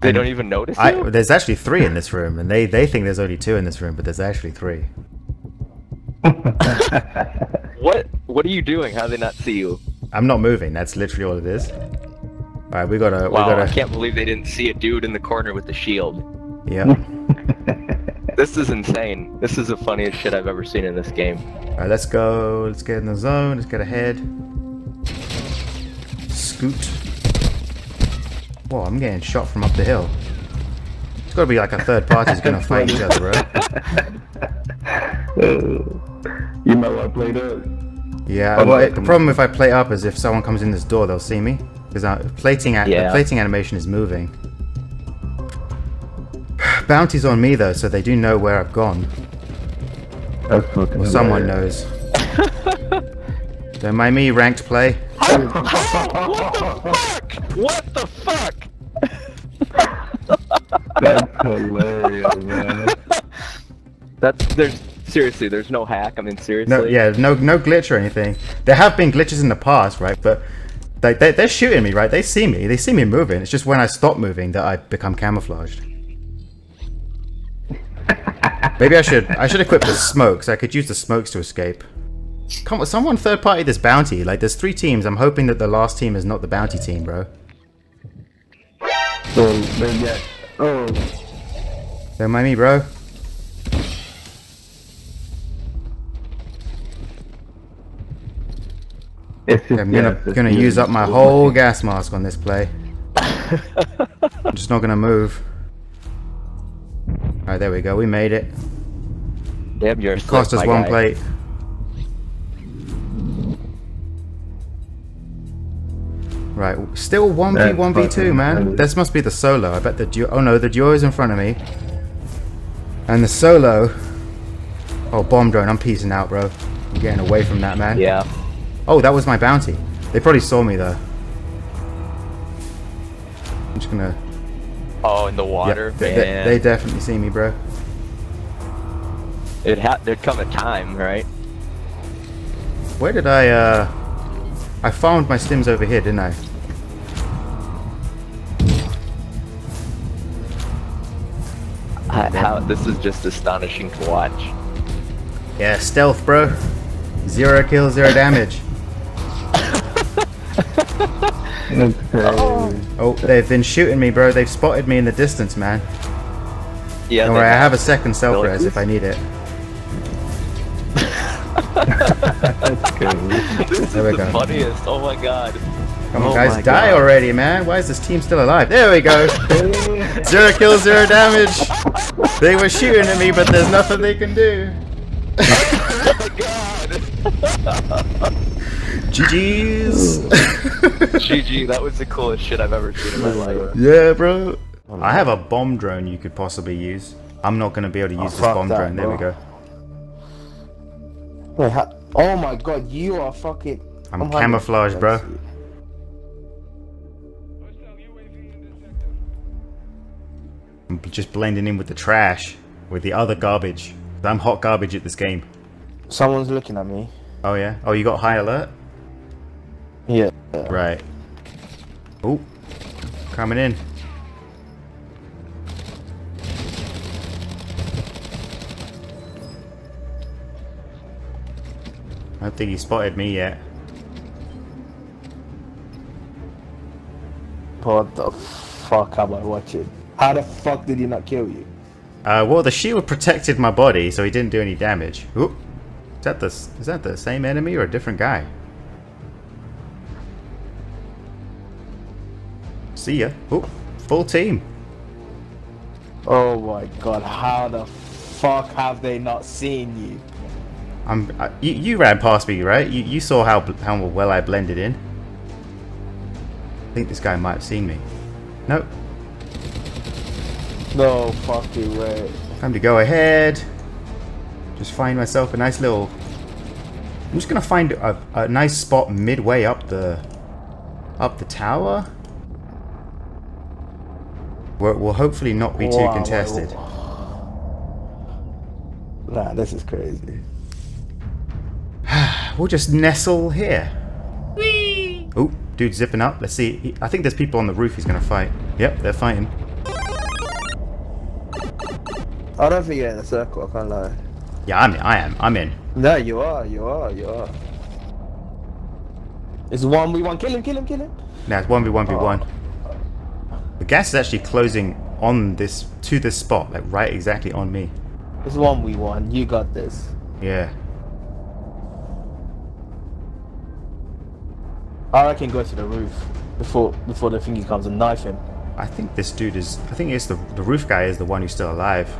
They don't even notice it? There's actually 3 in this room, and they think there's only 2 in this room, but there's actually 3. What are you doing? How do they not see you? I'm not moving. That's literally all it is. All right, we gotta. Wow, I can't believe they didn't see a dude in the corner with the shield. Yeah. This is insane. This is the funniest shit I've ever seen in this game. All right, let's go. Let's get in the zone. Let's get ahead. Scoot. Whoa, I'm getting shot from up the hill. It's got to be like a third party's going to fight each other, right? You might want to play that. Yeah, the problem if I play up is if someone comes in this door, they'll see me. Because the plating animation is moving. Bounty's on me, though, so they do know where I've gone. That's fucking someone knows. Don't mind me, ranked play. What the fuck? That's hilarious, man. Seriously, there's no hack. I mean, seriously. No, yeah, no glitch or anything. There have been glitches in the past, right? But they're shooting me, right? They see me. They see me moving. It's just when I stop moving that I become camouflaged. Maybe I should equip the smokes. I could use the smokes to escape. Come on, someone third party this bounty. Like, there's 3 teams. I'm hoping that the last team is not the bounty team, bro. Don't mind me, bro. I'm gonna use up my whole gas mask on this play. I'm just not gonna move. Alright, there we go. We made it. Damn, you're slick, cost us one plate. Right, still 1v1v2, man. This must be the solo. I bet the duo. Oh no, the duo is in front of me. And the solo. Oh, bomb drone. I'm peacing out, bro. I'm getting away from that, man. Yeah. Oh, that was my bounty. They probably saw me, though. I'm just gonna. Oh, in the water. Yeah, man. They definitely see me, bro. There'd come a time, right? Where did I found my stims over here, didn't I? This is just astonishing to watch. Yeah, stealth, bro. 0 kills, 0 damage. Oh, they've been shooting me, bro. They've spotted me in the distance, man. Yeah. Don't worry, I have a second self-res if I need it. That's good. This is the funniest. Oh my god. Come on, guys, die already, man. Why is this team still alive? There we go. 0 kills, 0 damage. They were shooting at me, but there's nothing they can do. Oh my god. GG's. GG, that was the coolest shit I've ever seen in my life. Yeah, bro. I have a bomb drone you could possibly use. I'm not going to be able to use this bomb drone. There we go. Wait, oh my god, you are fucking... I'm camouflaged, bro. I'm just blending in with the trash, with the other garbage. I'm hot garbage at this game. Someone's looking at me. Oh yeah? Oh, you got high alert? Yeah. Right. Oh, coming in. I don't think he spotted me yet. What the fuck am I watching? How the fuck did he not kill you? Well, the shield protected my body, so he didn't do any damage. Oop. Is that the same enemy or a different guy? See ya. Oop. Full team. Oh my god, how the fuck have they not seen you? You ran past me, right? You saw how well I blended in. I think this guy might have seen me. Nope. No fucking way. Time to go ahead. Just find myself a nice little... I'm just gonna find a nice spot midway up the tower. We'll hopefully not be too contested. Wow. Nah, this is crazy. We'll just nestle here. Whee! Oh, dude's zipping up. Let's see. I think there's people on the roof he's gonna fight. Yep, they're fighting. I don't think you're in a circle, I can't lie. Yeah, I am. No, you are. It's 1v1, kill him. No, it's 1v1v1. The gas is actually closing on this, to this spot, like right exactly on me. It's 1v1, you got this. Yeah. I reckon go to the roof before the thingy comes and knife him. I think this dude is, I think the roof guy is the one who's still alive.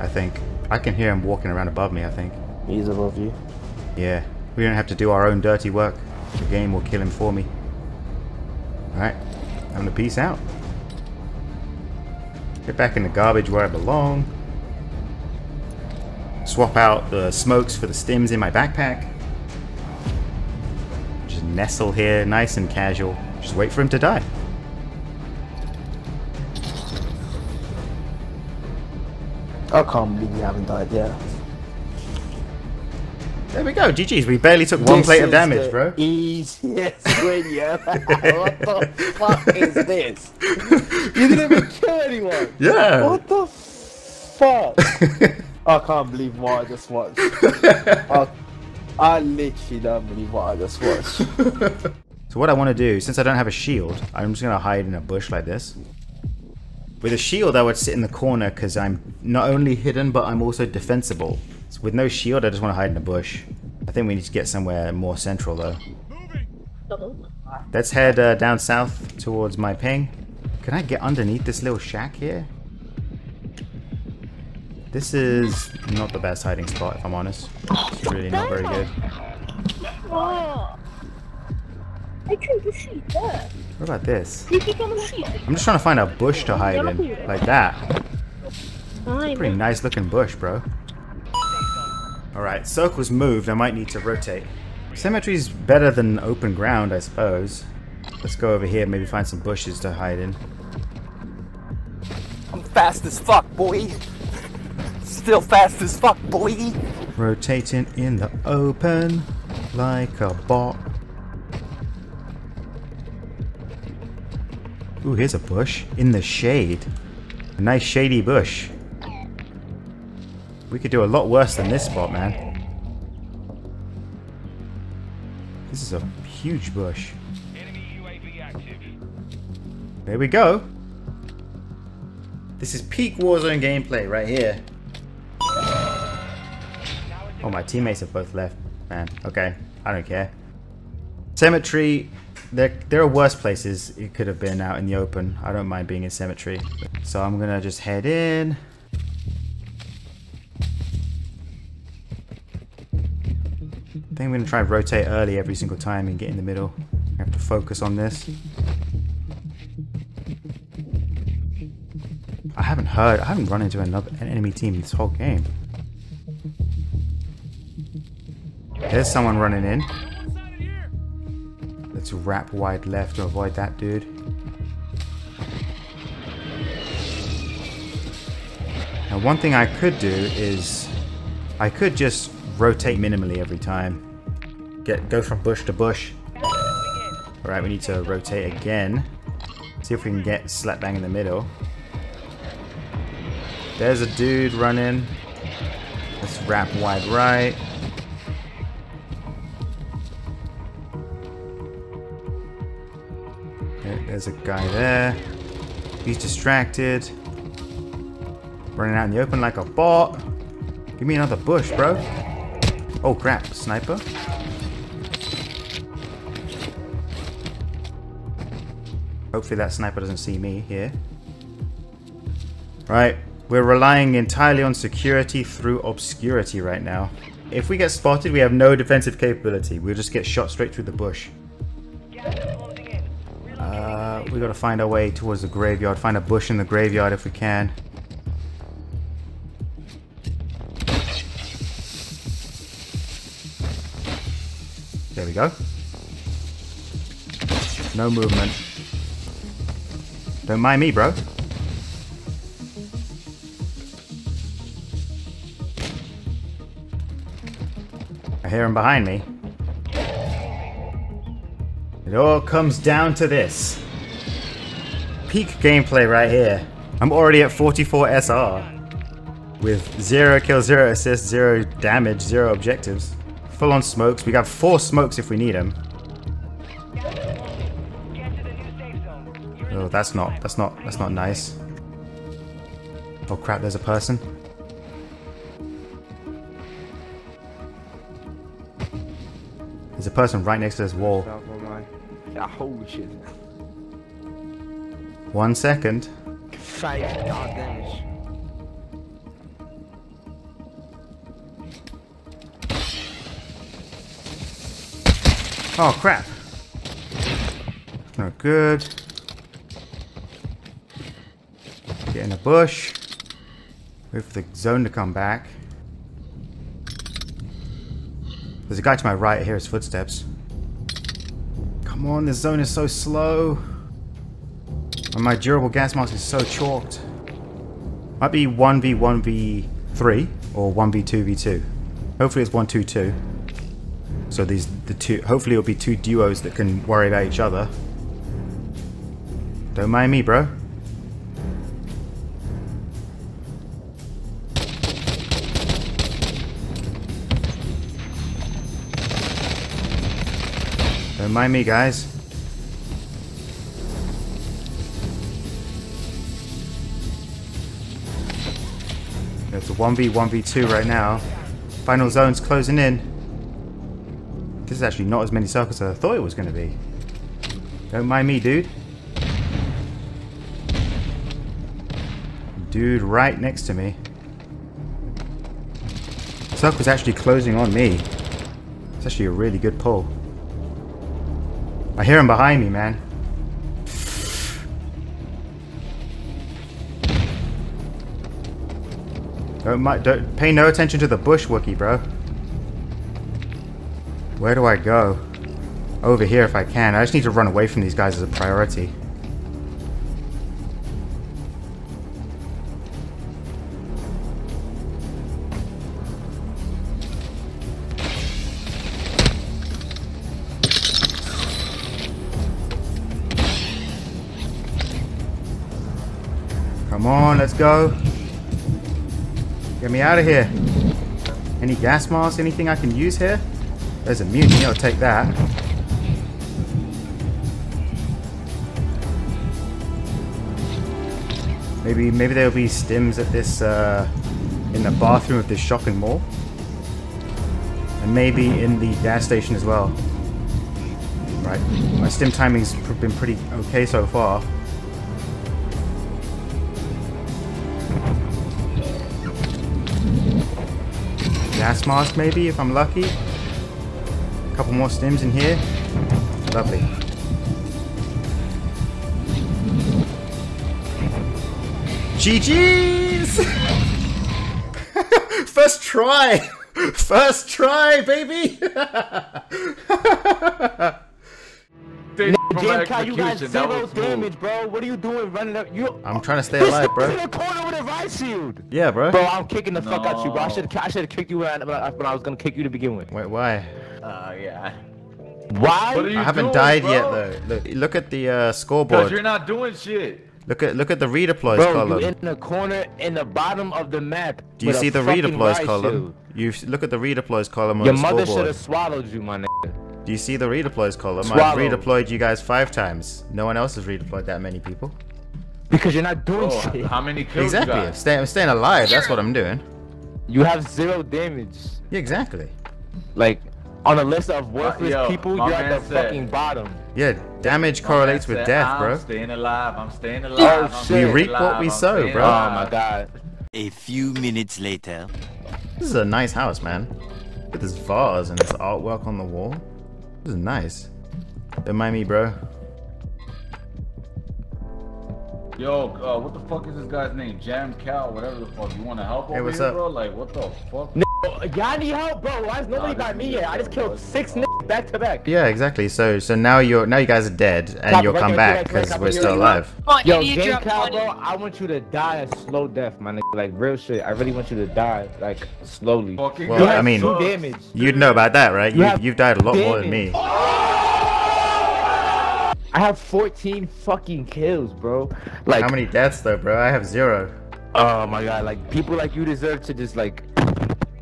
I think. I can hear him walking around above me, I think. He's above you? Yeah. We don't have to do our own dirty work. The game will kill him for me. Alright. I'm gonna peace out. Get back in the garbage where I belong. Swap out the smokes for the stims in my backpack. Just nestle here, nice and casual. Just wait for him to die. I can't believe you haven't died yet. There we go, GG's. We barely took one plate of damage, bro. Easiest win you ever had. What the fuck is this? You didn't even kill anyone. Yeah. What the fuck? I can't believe what I just watched. I literally don't believe what I just watched. So what I want to do, since I don't have a shield, I'm just going to hide in a bush like this. With a shield, I would sit in the corner because I'm not only hidden, but I'm also defensible. So with no shield, I just want to hide in the bush. I think we need to get somewhere more central, though. Let's head down south towards my ping. Can I get underneath this little shack here? This is not the best hiding spot, if I'm honest. It's really not very good. I couldn't see that. What about this? I'm just trying to find a bush to hide in, like that. It's a pretty nice looking bush, bro. Alright, circle's moved, I might need to rotate. Cemetery's better than open ground, I suppose. Let's go over here, maybe find some bushes to hide in. I'm fast as fuck, boy. Still fast as fuck, boy. Rotating in the open, like a bot. Ooh, here's a bush. In the shade. A nice shady bush. We could do a lot worse than this spot, man. This is a huge bush. Enemy UAV active. There we go. This is peak Warzone gameplay right here. Oh, my teammates have both left. Man, okay. I don't care. Cemetery There are worse places it could have been out in the open. I don't mind being in cemetery. So I'm gonna just head in. I think I'm gonna try and rotate early every single time and get in the middle. I have to focus on this. I haven't run into an enemy team this whole game. There's someone running in. Let's wrap wide left to avoid that dude. Now one thing I could do is I could just rotate minimally every time. Go from bush to bush. Alright, we need to rotate again. See if we can get slap bang in the middle. There's a dude running. Let's wrap wide right. There's a guy there. He's distracted. Running out in the open like a bot. Give me another bush, bro. Oh crap, sniper. Hopefully that sniper doesn't see me here. Right, we're relying entirely on security through obscurity right now. If we get spotted, we have no defensive capability. We'll just get shot straight through the bush. We gotta find our way towards the graveyard. Find a bush in the graveyard if we can. There we go. No movement. Don't mind me, bro. I hear him behind me. It all comes down to this. Peak gameplay right here. I'm already at 44 SR with 0 kills, 0 assists, 0 damage, 0 objectives. Full on smokes. We got 4 smokes if we need them. Oh, that's not nice. Oh crap, there's a person. There's a person right next to this wall. Yeah, holy shit. 1 second. 5 damage. Oh crap. Not good. Get in a bush. Wait for the zone to come back. There's a guy to my right. I hear his footsteps. Come on, this zone is so slow. And my durable gas mask is so chalked. Might be 1v1v3 or 1v2v2. Hopefully it's 1-2-2. So hopefully it'll be 2 duos that can worry about each other. Don't mind me, bro. Don't mind me, guys. It's a 1v1v2 right now. Final zone's closing in. This is actually not as many circles as I thought it was going to be. Don't mind me, dude. Dude right next to me. The circle's actually closing on me. It's actually a really good pull. I hear him behind me, man. Don't pay no attention to the bush, Wookie, bro. Where do I go? Over here if I can. I just need to run away from these guys as a priority. Come on, let's go. Get me out of here. Any gas masks? Anything I can use here? There's a mutiny, I'll take that. Maybe there'll be stims at this, in the bathroom of this shopping mall. And maybe in the gas station as well. right? My stim timing's been pretty okay so far. Gas mask maybe, if I'm lucky. A couple more stims in here. Lovely. GG's! First try! First try, baby! Jamcowl, you got zero damage, bro. What are you doing running up? I'm trying to stay alive, bro. In the corner with a right shield. Yeah, bro. Bro, I'm kicking the fuck out you, bro. I should have kicked you when I was gonna kick you to begin with. Wait, why? Yeah. Why? I haven't died yet, though. Look at the scoreboard. Because you're not doing shit. Look at the redeploys column. Bro, you in the corner in the bottom of the map. Do you see the redeploys column? You look at the redeploys column on the scoreboard. Your mother should have swallowed you, my nigga. Do you see the redeploys column? I've redeployed you guys 5 times. No one else has redeployed that many people. Because you're not doing shit. How many kills? Exactly. I'm staying alive. That's what I'm doing. You have 0 damage. Yeah, exactly. Like on a list of worthless people, you're at the fucking bottom. Yeah, damage correlates with death, bro. I'm staying alive. I'm staying alive. Oh, shit. We reap what we sow, bro. Oh, my God. A few minutes later. This is a nice house, man. Look at this vase and this artwork on the wall. This is nice. Don't mind me, bro. Yo, what the fuck is this guy's name? Jamcowl, whatever the fuck. You want to help over here, bro? Like, what the fuck? Y'all need help, bro. Why is nobody by me yet? I just killed 6 niggas back to back. Yeah, exactly. So now you guys are dead, and you'll come back because we're still alive. Yo, Jamcowl, bro, I want you to die a slow death, my nigga. Like real shit. I really want you to die like slowly. Well, I mean, you'd know about that, right? You've died a lot more than me. I have 14 fucking kills, bro. Like how many deaths though, bro? I have 0. Oh my God! Like people like you deserve to just like.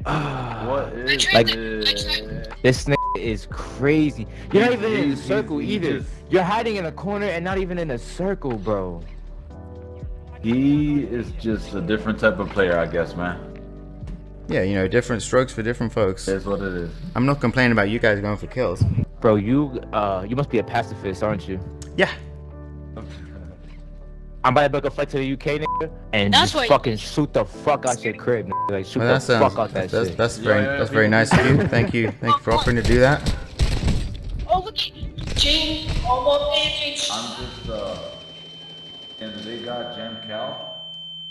What is like, this nigga is crazy. You're not even in a circle either. You're hiding in a corner and not even in a circle, bro. He is just a different type of player, I guess, man. Yeah, you know, different strokes for different folks. That's what it is. I'm not complaining about you guys going for kills. Bro, you must be a pacifist, aren't you? Yeah. I'm about to book a flight to the UK, nigga, and just fucking shoot the fuck out your crib, nigga. Like shoot the fuck out that shit. That's very nice of you. Thank you. Thank you for offering to do that. Oh look, James, almost damage. I'm just and they got Jamcowl. Yeah,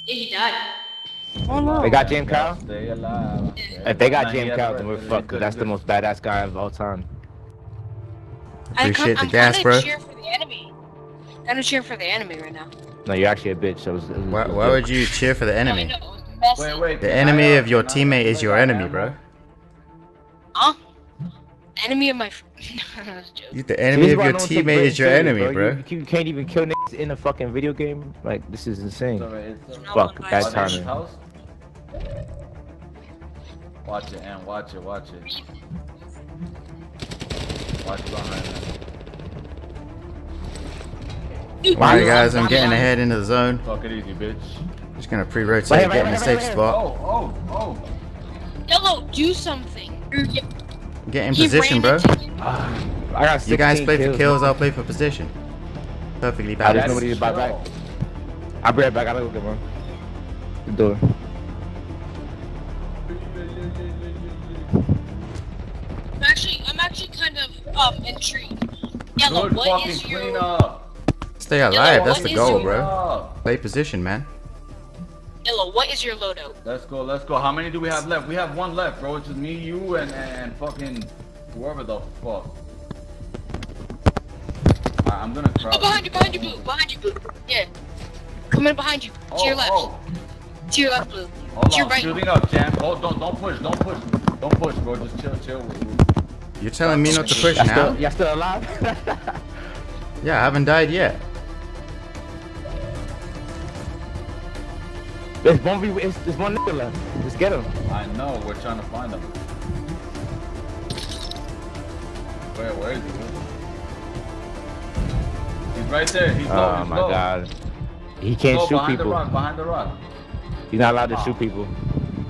he died. Oh no. They got Jamcowl. Stay alive. If they got Jamcowl, then we're fucked. Cause that's the most badass guy of all time. Appreciate the gas, bro. I'm cheering for the enemy. I'm cheering for the enemy right now. No, you're actually a bitch. So why would you cheer for the enemy? No, wait, the enemy of your teammate is your enemy, bro. Huh? Enemy of my friend. The enemy of your teammate is your enemy, bro. You can't even kill niggas in a fucking video game. Like, this is insane. Fuck, bad timing. Watch it, and watch it, watch it. Watch behind it. Alright guys, I'm getting ahead into the zone. Fuck it easy, bitch. Just gonna pre-rotate and get in a safe spot. Oh. Yellow, do something. Get in position, bro. I got 16 you guys play for kills, I'll play for position. Perfectly balanced. There's nobody to buy back. I'll be right back, I gotta go get one. Good door. I'm actually kind of intrigued. Yellow, what is your... Stay alive, Yellow, that's the goal, bro. Play position, man. Yellow, what is your loadout? Let's go, let's go. How many do we have left? We have 1 left, bro. It's just me, you, and fucking whoever the fuck. Alright, I'm gonna crouch. Oh, behind you, Blue. Behind you, Blue. Yeah. Come in behind you. To your left. To your left, Blue. Hold on, right. Shooting up, Jam. Don't push. Don't push, bro. Just chill. You're telling me not to push now? You're still alive? Yeah, I haven't died yet. There's one nigga left. Just get him. I know, we're trying to find him. Where is he? He's right there. He's low. Oh my God. He can't shoot people. Behind the rock. He's not allowed to shoot people.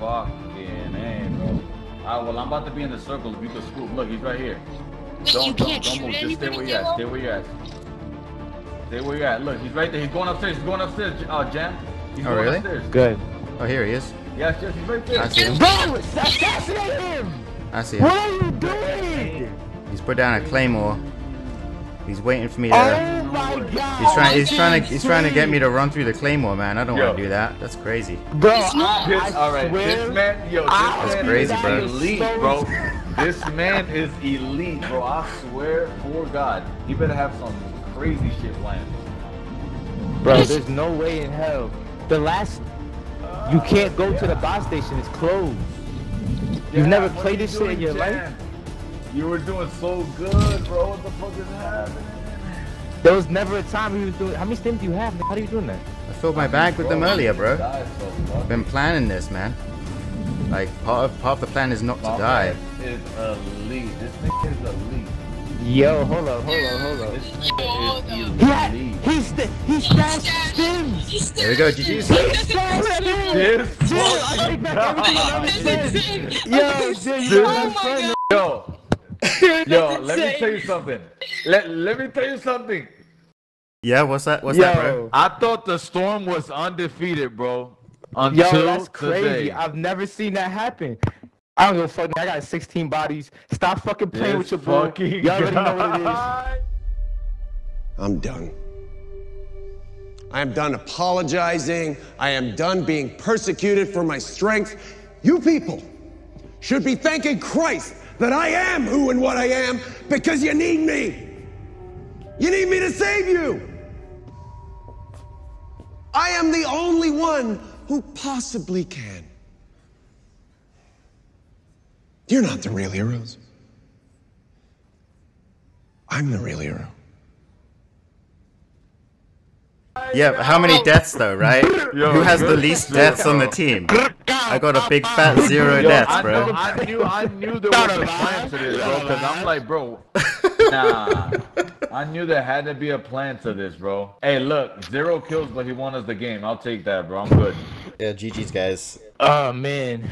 Fucking A, bro. Alright, well, I'm about to be in the circle. You can scoop. Look, he's right here. Don't move. Just stay where you at. Stay where you at. Stay where you at. Look, he's right there. He's going upstairs. He's going upstairs, Jam. He's going upstairs. Good. Oh, here he is. Yes, he's right there. I see him. Bro, assassinate him! I see him. What are you doing? He's put down a claymore. He's waiting for me to. Oh my God! He's trying to get me to run through the claymore, man. I don't want to do that. That's crazy. Bro, this man is elite, bro. This man is elite, bro. I swear for God, he better have some crazy shit planned. Bro, there's no way in hell. The last, you can't go to the boss station. It's closed. You've never played this shit in your life. You were doing so good, bro. What the fuck is happening? There was never a time he was doing. How many stems do you have? How are you doing that? I filled my bag with them earlier, bro. I've been planning this, man. Like part of the plan is not to die. This is elite. This nigga is elite. Yo, hold on. This nigga is elite. He stashed stems. There we go. Did you see? This. Dude, I think that's everything I've ever said. Yo, dude, oh my God. Yo. Yo, let me tell you something. Let me tell you something. Yeah, what's that, bro? I thought the storm was undefeated, bro. Until yo, that's crazy. Today. I've never seen that happen. I don't give a fuck. I got 16 bodies. Stop fucking playing with your boy. You already know what it is. I'm done. I am done apologizing. I am done being persecuted for my strength. You people should be thanking Christ that I am who and what I am, because you need me. You need me to save you. I am the only one who possibly can. You're not the real heroes. I'm the real hero. Yeah, but how many deaths though, right? Yo, who has the least deaths on the team? I got a big fat 0 deaths, bro. I knew there was a plan to this, bro, because I'm like, bro, nah. I knew there had to be a plan to this, bro. Hey, look, 0 kills, but he won us the game. I'll take that, bro. I'm good. Yeah, GG's, guys. Oh, man.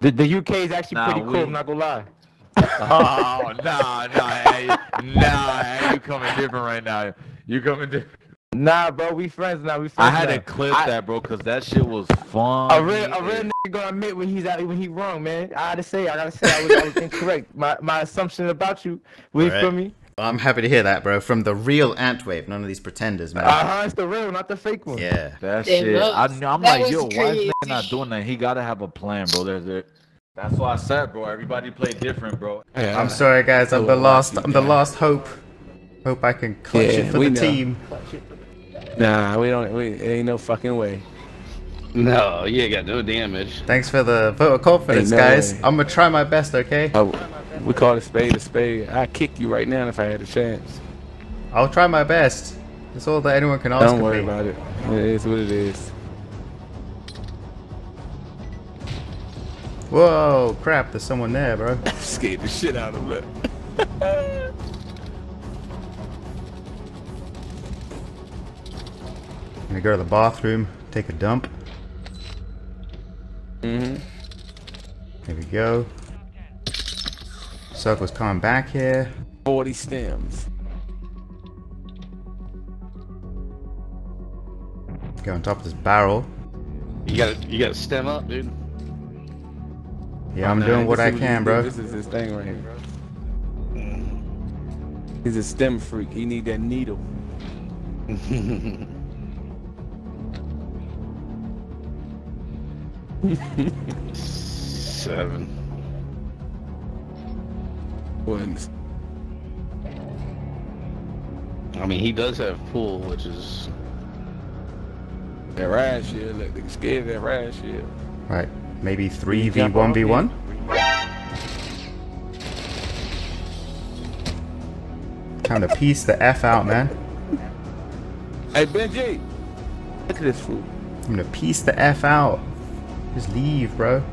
The UK is actually pretty cool, I'm not gonna lie. Oh, nah, hey, you coming different right now. You coming different. Nah, bro, we friends now. I had to clip that, bro, cause that shit was fun. A real nigga gonna admit when he wrong, man. I gotta say, I was incorrect. My assumption about you, feel me? Well, I'm happy to hear that, bro, from the real Antwave. None of these pretenders, man. It's the real, not the fake one. Yeah, that shit. I'm like, yo, why is man not doing that? He gotta have a plan, bro. There's it. That's why I said, bro. Everybody play different, bro. Yeah. I'm sorry, guys. I'm the last hope. Hope I can clutch it for the team. Nah, we don't. It ain't no fucking way. No, you ain't got no damage. Thanks for the vote of confidence, guys. I'm gonna try my best, okay? We call it spade a spade. I'd kick you right now if I had a chance. I'll try my best. That's all that anyone can ask of me. Don't worry about it. It is what it is. Whoa, crap! There's someone there, bro. Scared the shit out of it. I'm gonna go to the bathroom, take a dump. There we go. Circle's coming back here. 40 stems. Go on top of this barrel. You gotta stem up, dude. Yeah, I'm doing what I can, bro. This is his thing right here, bro. He's a stem freak. He need that needle. Seven. I mean, he does have pull, which is that rad shield. Look, they scared that rad shield. Right, maybe 3v1v1. Kind of piece the f out, man. Hey Benji, look at this fool. I'm gonna piece the f out. Just leave, bro.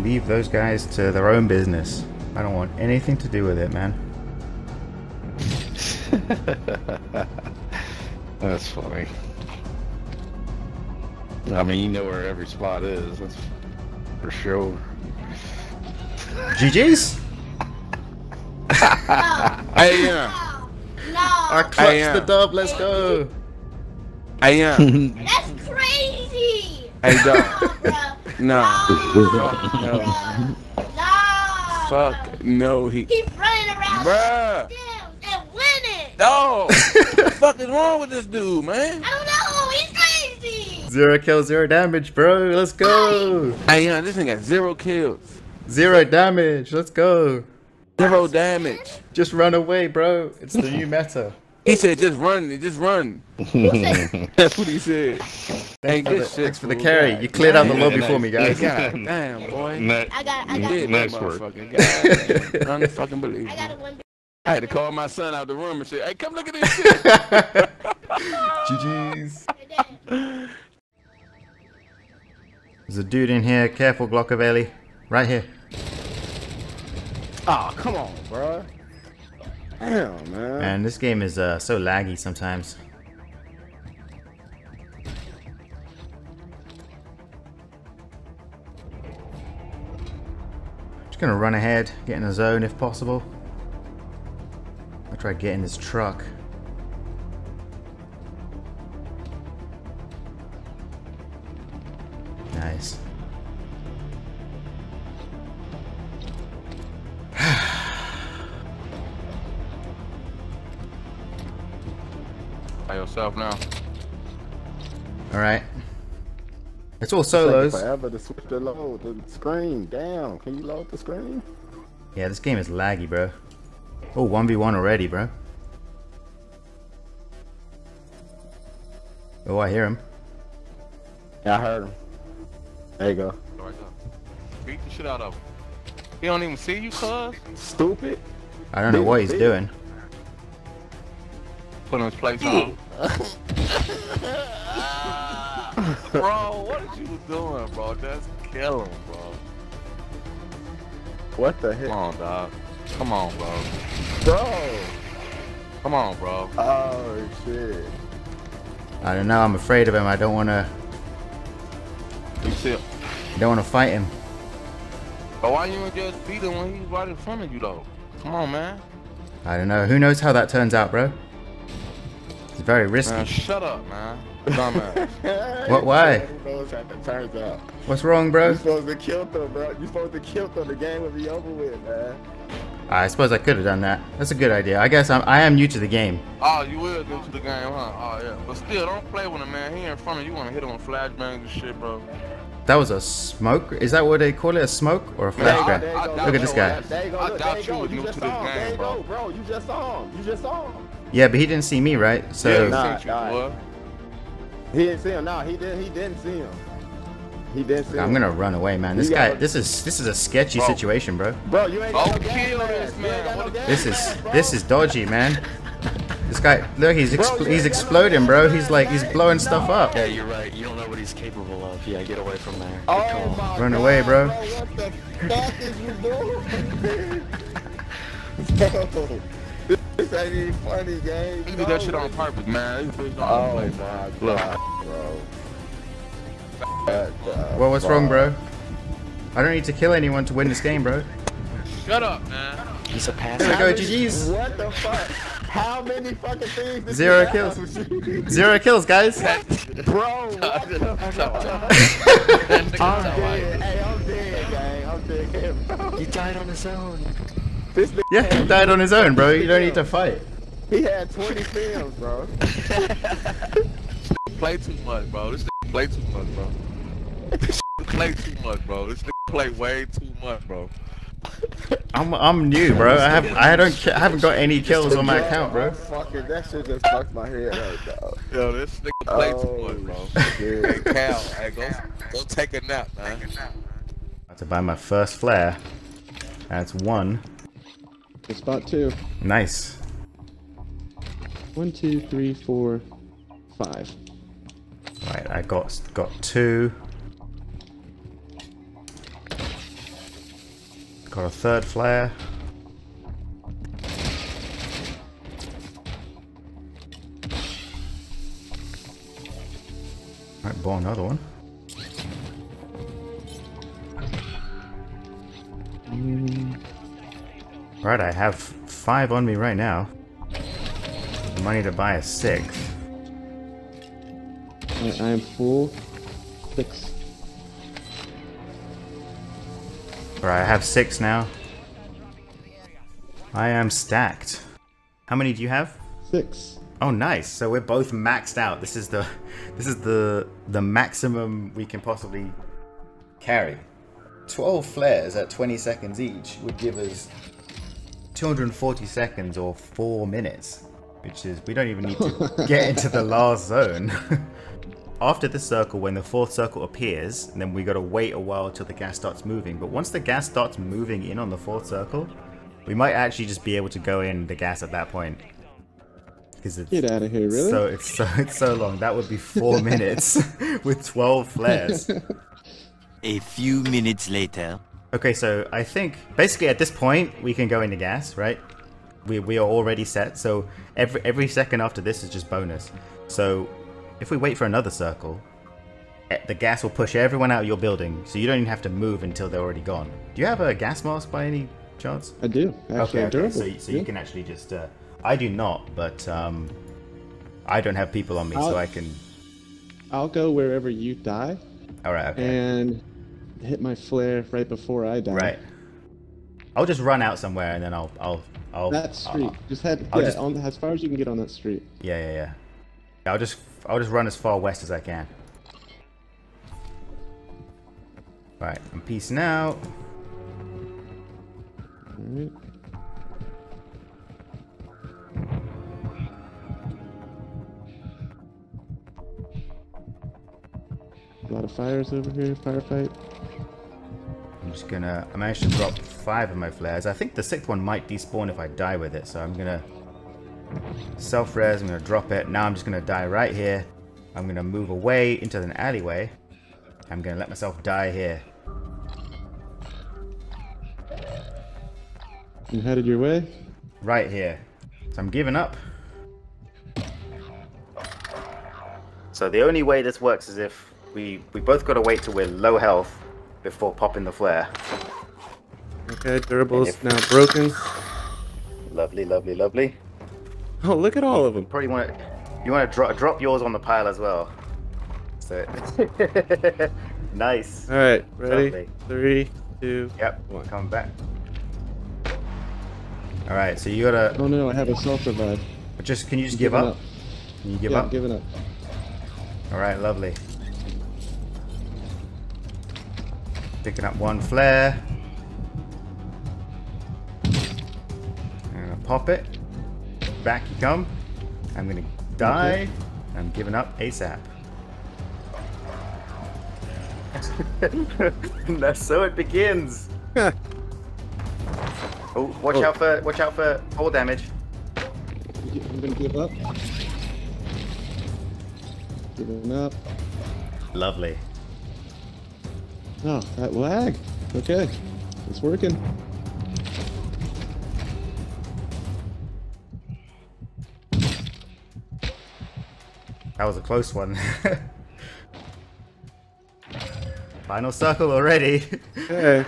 Leave those guys to their own business. I don't want anything to do with it, man. That's funny. I mean, you know where every spot is. That's for sure. GG's? I clutched the dub, let's go. That's crazy. Fuck no, he's running around and winning. No, what the fuck is wrong with this dude, man? I don't know, he's crazy. 0 kills, 0 damage, bro. Let's go. Hey, yeah, this thing got 0 kills, 0 damage. Let's go. 0 damage. Just run away, bro. It's the new meta. He said, "Just run, just run." That's what he said. Thanks for the carry. You cleared out the lobby for me, guys. God damn, boy. I had to call my son out the room and say, "Hey, come look at this shit." GG's. There's a dude in here. Careful, Glockavelli. Right here. Oh, come on, bro. Damn, man. And this game is so laggy sometimes. Just gonna run ahead, get in a zone if possible. I'll try getting this truck. Nice. By yourself now. All right. It's all solos. It's forever to switch the load the screen. Damn, can you load the screen? Yeah, this game is laggy, bro. Oh, 1v1 already, bro. Oh, I hear him. Yeah, I heard him. There you go. Beat the shit out of him. He don't even see you, cuz. Stupid. I don't know what he's doing. Put his plates on. Bro, what are you doing, bro? That's killing, bro. What the heck? Come on, dog. Come on, bro. Bro. Come on, bro. Oh shit. I don't know. I'm afraid of him. I don't want to. I don't want to fight him. But why you just beat him when he's right in front of you, though? Come on, man. I don't know. Who knows how that turns out, bro? It's very risky. Man, shut up, man. Dumbass. What? Why? What's wrong, bro? You're supposed to kill them, bro. You're supposed to kill them. The game would be over with, man. I suppose I could have done that. That's a good idea. I guess I am new to the game. Oh, you will new to the game, huh? Oh, yeah. But still, don't play with him, man. He in front of you. You want to hit him with flashbangs and shit, bro. That was a smoke? Is that what they call it? A smoke or a flashbang? Look at this guy. I doubt you was new to this game, bro. Bro, you just saw him. You just saw him. Yeah, but he didn't see me, right? So yeah, he didn't see him. No, he didn't see him. He didn't see him. I'm gonna run away, man. This guy, this is a sketchy situation, bro. Bro, you ain't got no kill this man. This is dodgy, man. This guy, look, he's exploding, bro. He's like he's blowing stuff up. Yeah, you're right. You don't know what he's capable of. Yeah, get away from there. Oh, run away, bro. What the fuck is you doing? This ain't even funny, gang. You do that shit on purpose, man. This bitch don't play, man. Well, what's wrong, bro? I don't need to kill anyone to win this game, bro. Shut up, man. He's a pass. There we go, GG's. What the fuck? How many fucking things? This 0 kills. 0 kills, guys. Bro, what the fuck? I'm dead, gang. I'm dead, bro. You died on his own. Yeah, he died on his own, bro. You don't need to fight. He had 20 films, bro. Play too much, bro. This nigga play too much, bro. This play too much, bro. This nigga play way too much, bro. I'm new, bro. I haven't got any kills on my account, bro. Fucking that shit just fucked my head right now. Yo, this nigga play too much, bro. Hey, Cal, hey, go take a nap, man. About to buy my first flare. That's 1. It's about 2. Nice. 1, 2, 3, 4, 5. Right, I got 2. Got a third flare. Right, bought another one. Alright, I have 5 on me right now. The money to buy a 6th. I am full. 6. Alright, I have 6 now. I am stacked. How many do you have? 6. Oh, nice. So we're both maxed out. This is the maximum we can possibly carry. 12 flares at 20 seconds each would give us 240 seconds or 4 minutes, which is, we don't even need to get into the last zone. After this circle, when the 4th circle appears, and then we gotta wait a while till the gas starts moving. But once the gas starts moving in on the 4th circle, we might actually just be able to go in the gas at that point. Get out of here, really? It's so long. That would be 4 minutes with 12 flares. A few minutes later. Okay, so I think basically at this point we can go into gas, right? We are already set. So every second after this is just bonus. So if we wait for another circle, the gas will push everyone out of your building, so you don't even have to move until they're already gone. Do you have a gas mask by any chance? I do. Actually, okay. So yeah. You can actually just. I do not, but I don't have people on me, so I can. I'll go wherever you die. All right. Okay. And hit my flare right before I die. Right. I'll just run out somewhere and then I'll that street. Just head. Yeah, just... on as far as you can get on that street. Yeah. I'll just run as far west as I can. All right. I'm peacing out. All right. A lot of fires over here, firefight. I'm just gonna... I managed to drop 5 of my flares. I think the 6th one might despawn if I die with it, so I'm gonna self-res, I'm gonna drop it. Now I'm just gonna die right here. I'm gonna move away into an alleyway. I'm gonna let myself die here. You headed your way? Right here. So I'm giving up. So the only way this works is if we both gotta wait till we're low health before popping the flare. Okay, durable's now broken. Lovely, lovely, lovely. Oh, look at all of them. Probably want to, you want to drop yours on the pile as well. So nice. All right, ready? Lovely. 3, 2. Yep. 1. Come back. All right, so you gotta. Oh no, I have a self revive. But just can you just give up? Can you give up? Giving up. All right, lovely. Picking up 1 flare. I'm gonna pop it. Back you come. I'm gonna die. I'm giving up ASAP. That's so it begins. Oh, watch out for fall damage. I'm gonna give up. Giving up. Lovely. Oh, that lag. Okay, it's working. That was a close one. Final circle already. Hey.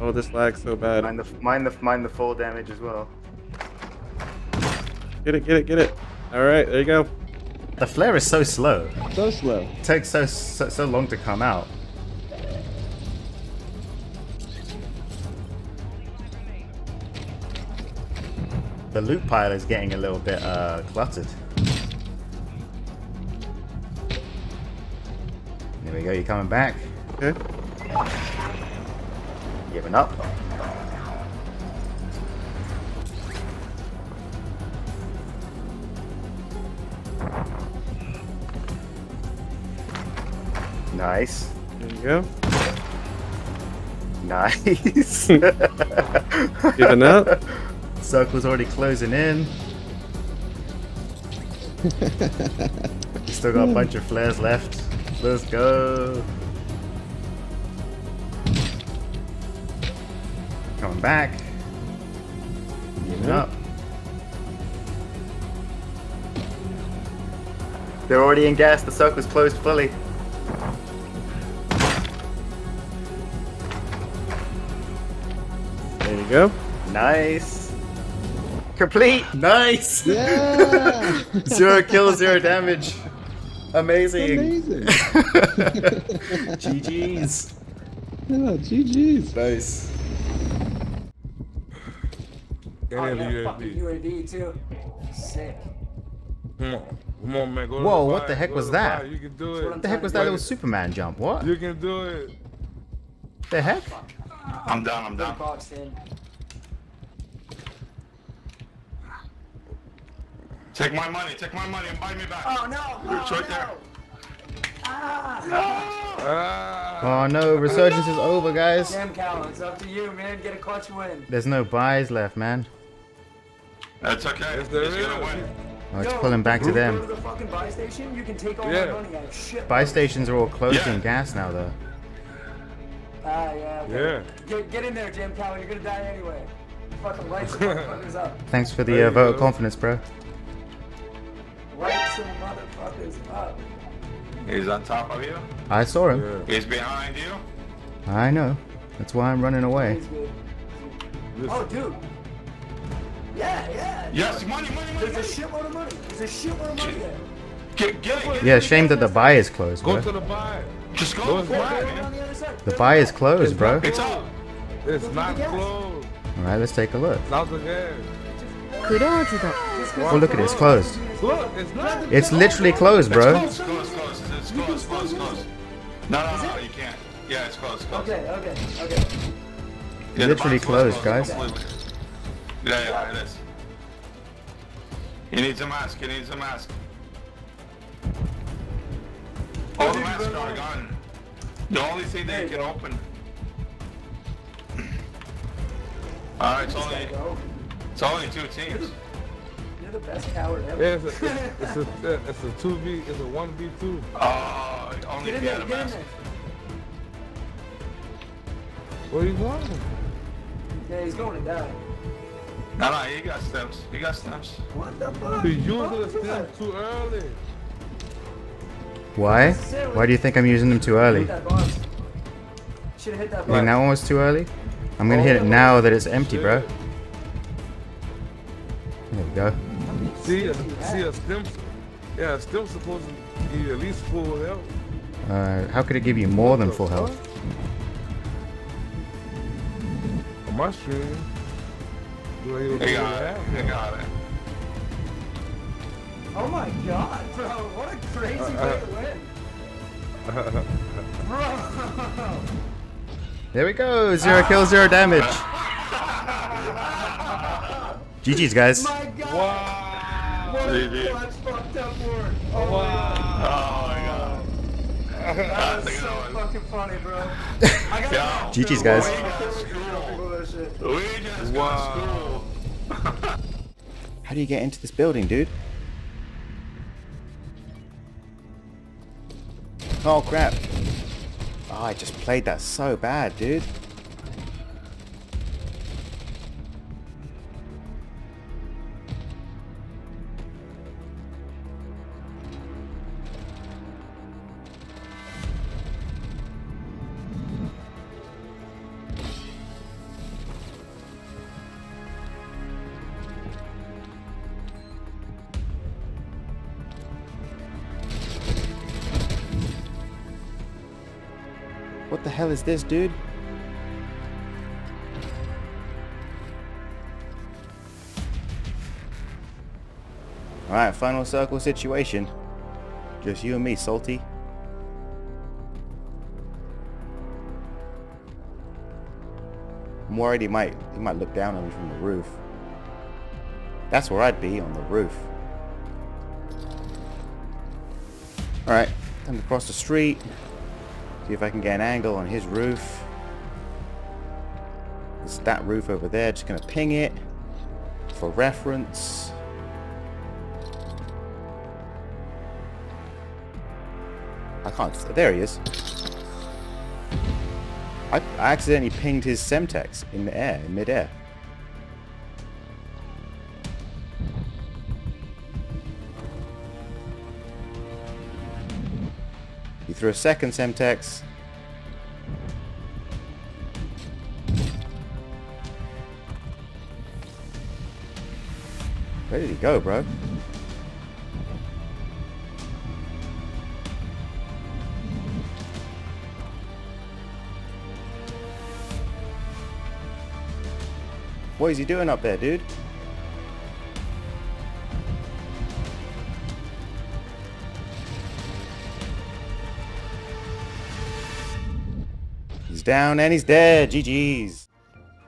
Oh, this lag's so bad. Mind the fall damage as well. Get it. All right, there you go. The flare is so slow. So slow. It takes so long to come out. The loot pile is getting a little bit cluttered. There we go. You're coming back. Okay. Giving up. Nice. There you go. Nice. Giving up. Circle's already closing in. Still got a bunch of flares left. Let's go. Coming back. Giving up. They're already in gas. The circle's closed fully. go. Nice. Complete. Nice. Yeah. 0 kills, 0 damage. Amazing. Amazing. GGs. Yeah, GGs. Nice. I got a fucking UAV too. Sick. Come on, man. Go Whoa, what the heck was that? You can do it. What the heck was that little Superman jump? What? You can do it. The heck? I'm down, I'm down. Take my money and buy me back. Oh no! It's right there. Ah, no. Oh no, Resurgence is over, guys. Jamcowl, it's up to you, man. Get a clutch win. There's no buys left, man. That's okay. It's gonna win. Oh, it's pulling back to them. The fucking buy station, you can take all my money out. Shit. Buy stations are all closed and gas now, though. Ah, yeah. Okay. Yeah. Get in there, Jamcowl. You're gonna die anyway. Fucking lights the motherfuckers up. Thanks for the vote of confidence, bro. Lights the motherfuckers up. He's on top of you. I saw him. Yeah. He's behind you. I know. That's why I'm running away. Oh, dude. Yeah, yeah. Yes, money. There's a shitload of money. There. Get shame that the buy is closed, bro. Go to the buy. Just go to the buy, man. The buy is closed, bro. It's up. It's not closed. All right, let's take a look. Oh, look at it. It's closed. Look, it's literally closed, bro. It's closed. No, you can't. Yeah, it's closed. Okay. Yeah, literally closed, guys. Yeah, it is. He needs a mask. All the masks are gone. The only thing they can open. Alright, it's only 2 teams. You're the best coward ever. Yeah, it's a 2v, it's a 1v2. Oh, only if you had a mask. Where are you going? Yeah, he's going to die. No, he got steps. What the fuck? He used the steps too early. Why? Why do you think I'm using them too early? Should have hit that box. Like that one was too early? I'm gonna hit it now that it's empty, bro. There we go. See, still supposed to give you at least full health. How could it give you more than full health? A mushroom. They got it. Oh my god, bro! What a crazy way to win. Bro. There we go, 0 kills, 0 damage. GG's, guys. My god. Wow. What fucked up word. Oh, wow. My god. That was so fucking funny, bro. GG's, guys. We just wow. How do you get into this building, dude? Oh, crap. Oh, I just played that so bad, dude. What the hell is this, dude? Alright, final circle situation. Just you and me, Salty. I'm worried he might look down on me from the roof. That's where I'd be, on the roof. Alright, time to cross the street. See if I can get an angle on his roof. It's that roof over there. Just gonna ping it for reference. I can't. There he is. I accidentally pinged his Semtex in the air, in mid-air. He threw a second Semtex. Where did he go, bro? What is he doing up there, dude? He's down and he's dead. GG's.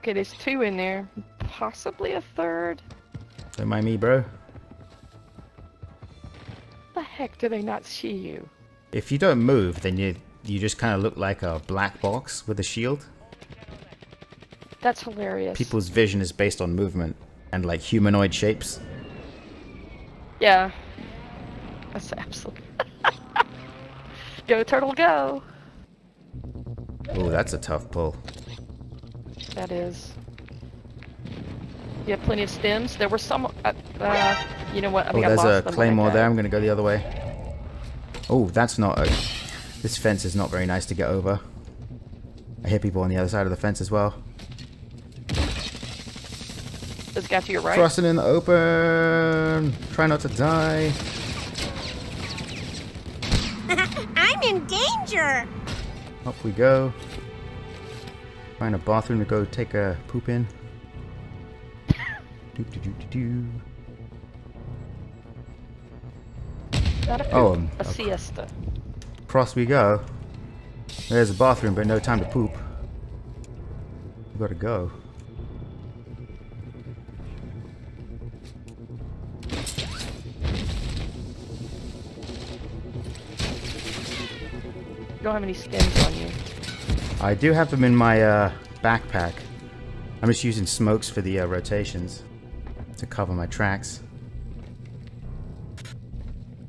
Okay, there's two in there. Possibly a third. Don't mind me, bro. The heck do they not see you? If you don't move, then you just kind of look like a black box with a shield. That's hilarious. People's vision is based on movement and like humanoid shapes. Yeah. That's absolutely. Go, turtle, go! Oh, that's a tough pull. That is. You have plenty of stems. There were some. You know what? I think I lost them. Oh, there's a claymore there. I'm going to go the other way. Oh, that's not a. This fence is not very nice to get over. I hear people on the other side of the fence as well. This guy to your right. Thrusting in the open. Try not to die. I'm in danger. Up we go. Find a bathroom to go take a poop in. Doo, doo, doo, doo, doo. Not a poop, a siesta. Across we go. There's a bathroom, but no time to poop. We gotta go. You don't have any skins on you. I do have them in my backpack. I'm just using smokes for the rotations to cover my tracks.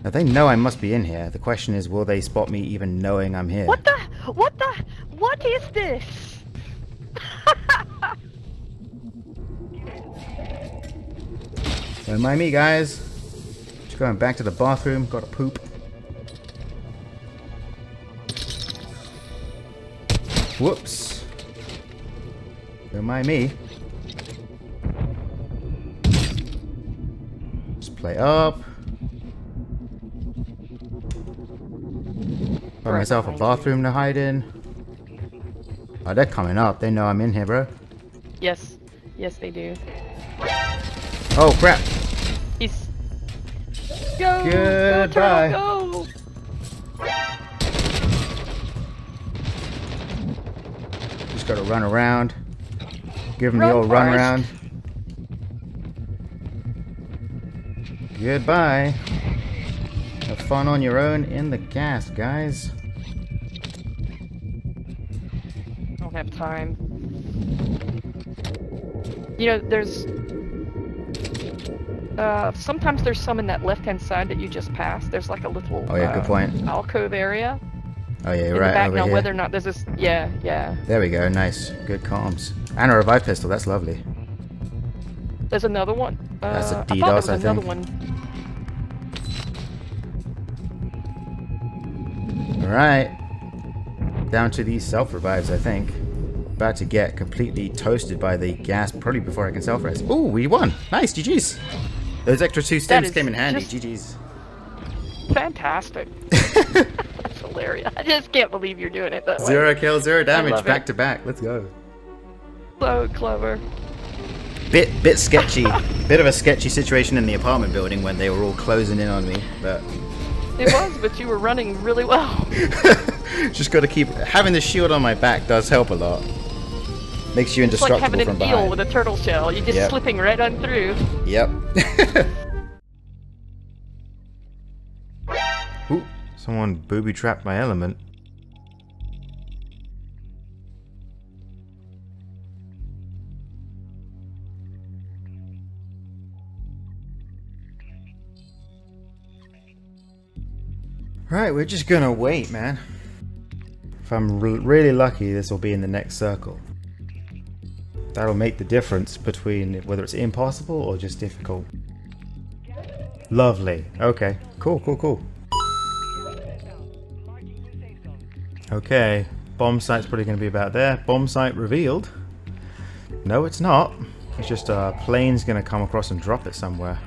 Now they know I must be in here. The question is, will they spot me even knowing I'm here? What the? What the? What is this? Don't mind me, guys. Just going back to the bathroom. Got to poop. Whoops. Don't mind me. Just play up. Got myself a bathroom to hide in. Oh, they're coming up. They know I'm in here, bro. Yes. Yes, they do. Oh, crap. He's... Go! Goodbye! Go, turtle, go! Just gotta run around. Give him the old run around. Goodbye! Have fun on your own in the gas, guys. I don't have time. You know, there's... sometimes there's some in that left-hand side that you just passed. There's like a little good point. Alcove area. Oh yeah, you're right over here. Whether or not there's this... Yeah, yeah. There we go, nice. Good comms. And a revive pistol, that's lovely. There's another one. That's a DDoS, I think. Another one. Alright, down to these self-revives, I think. About to get completely toasted by the gas, probably before I can self-res. Ooh, we won! Nice, GG's! Those extra two stems came in handy, GG's. Fantastic. That's hilarious. I just can't believe you're doing it that way. 0 kills, 0 damage, back to back, let's go. So clever. Bit sketchy. Bit of a sketchy situation in the apartment building when they were all closing in on me, but... It was, but you were running really well. Just got to keep having the shield on my back does help a lot. Makes you indestructible from behind. It's like having an eel with a turtle shell. You're just slipping right on through. Yep. Ooh, someone booby trapped my element. Right, we're just gonna wait, man. If I'm really lucky, this will be in the next circle. That'll make the difference between whether it's impossible or just difficult. Lovely. Okay. Cool, cool, cool. Okay. Bomb site's probably gonna be about there. Bomb site revealed. No, it's not. It's just a plane's gonna come across and drop it somewhere.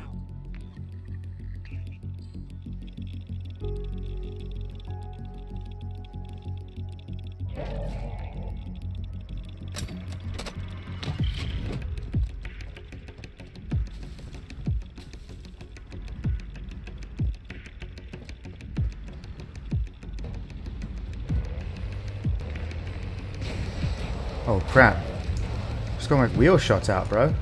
Oh crap. Just got my wheel shot out, bro.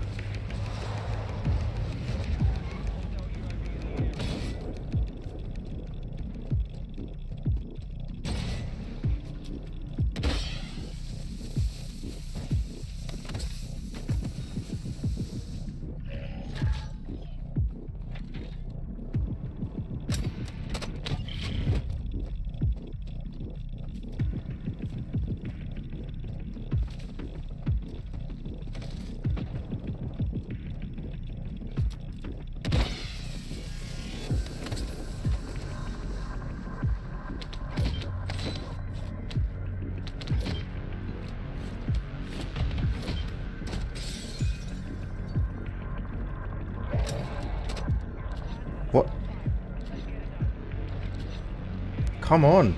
Come on.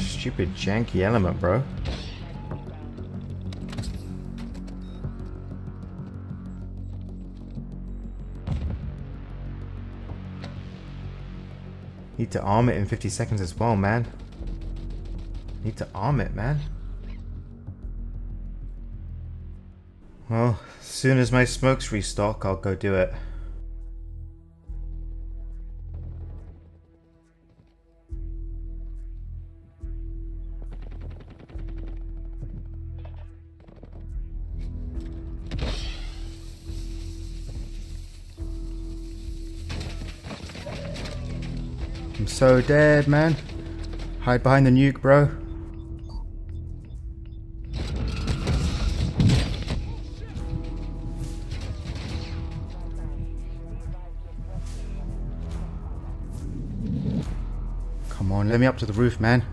Stupid janky element, bro. Need to arm it in 50 seconds as well, man. Need to arm it, man. Well, as soon as my smokes restock, I'll go do it. I'm so dead, man. Hide behind the nuke, bro. Come on, let me up to the roof, man.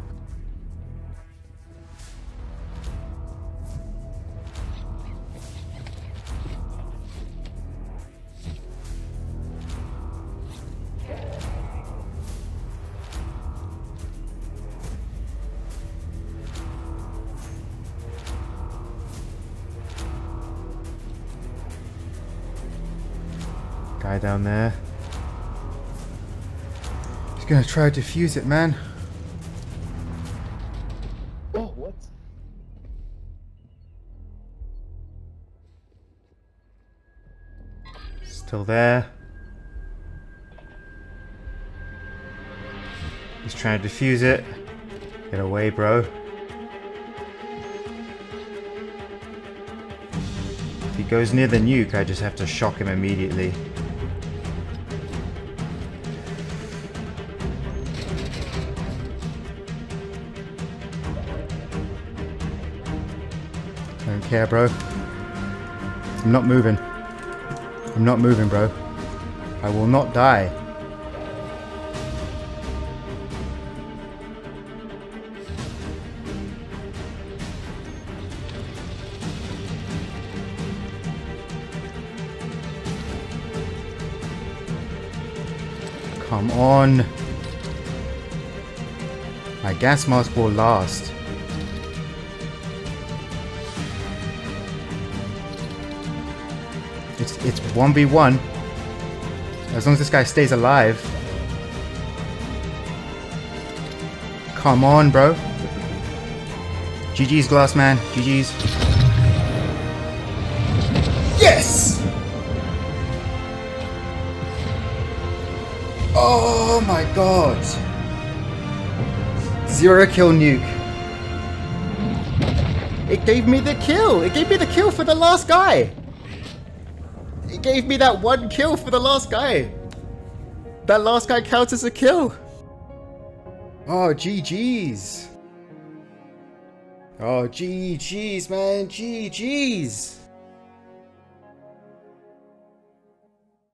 Guy down there. He's gonna try to defuse it, man. Oh, what? Still there. He's trying to defuse it. Get away, bro. If he goes near the nuke, I just have to shock him immediately. Care, bro. I'm not moving. I'm not moving, bro. I will not die. Come on. My gas mask will last. It's 1v1. As long as this guy stays alive. Come on, bro. GG's, glass man. GG's. Yes! Oh my god. 0 kill nuke. It gave me the kill. It gave me the kill for the last guy. Gave me that 1 kill for the last guy. That last guy counts as a kill. Oh, GG's. Oh, GG's, man. GG's.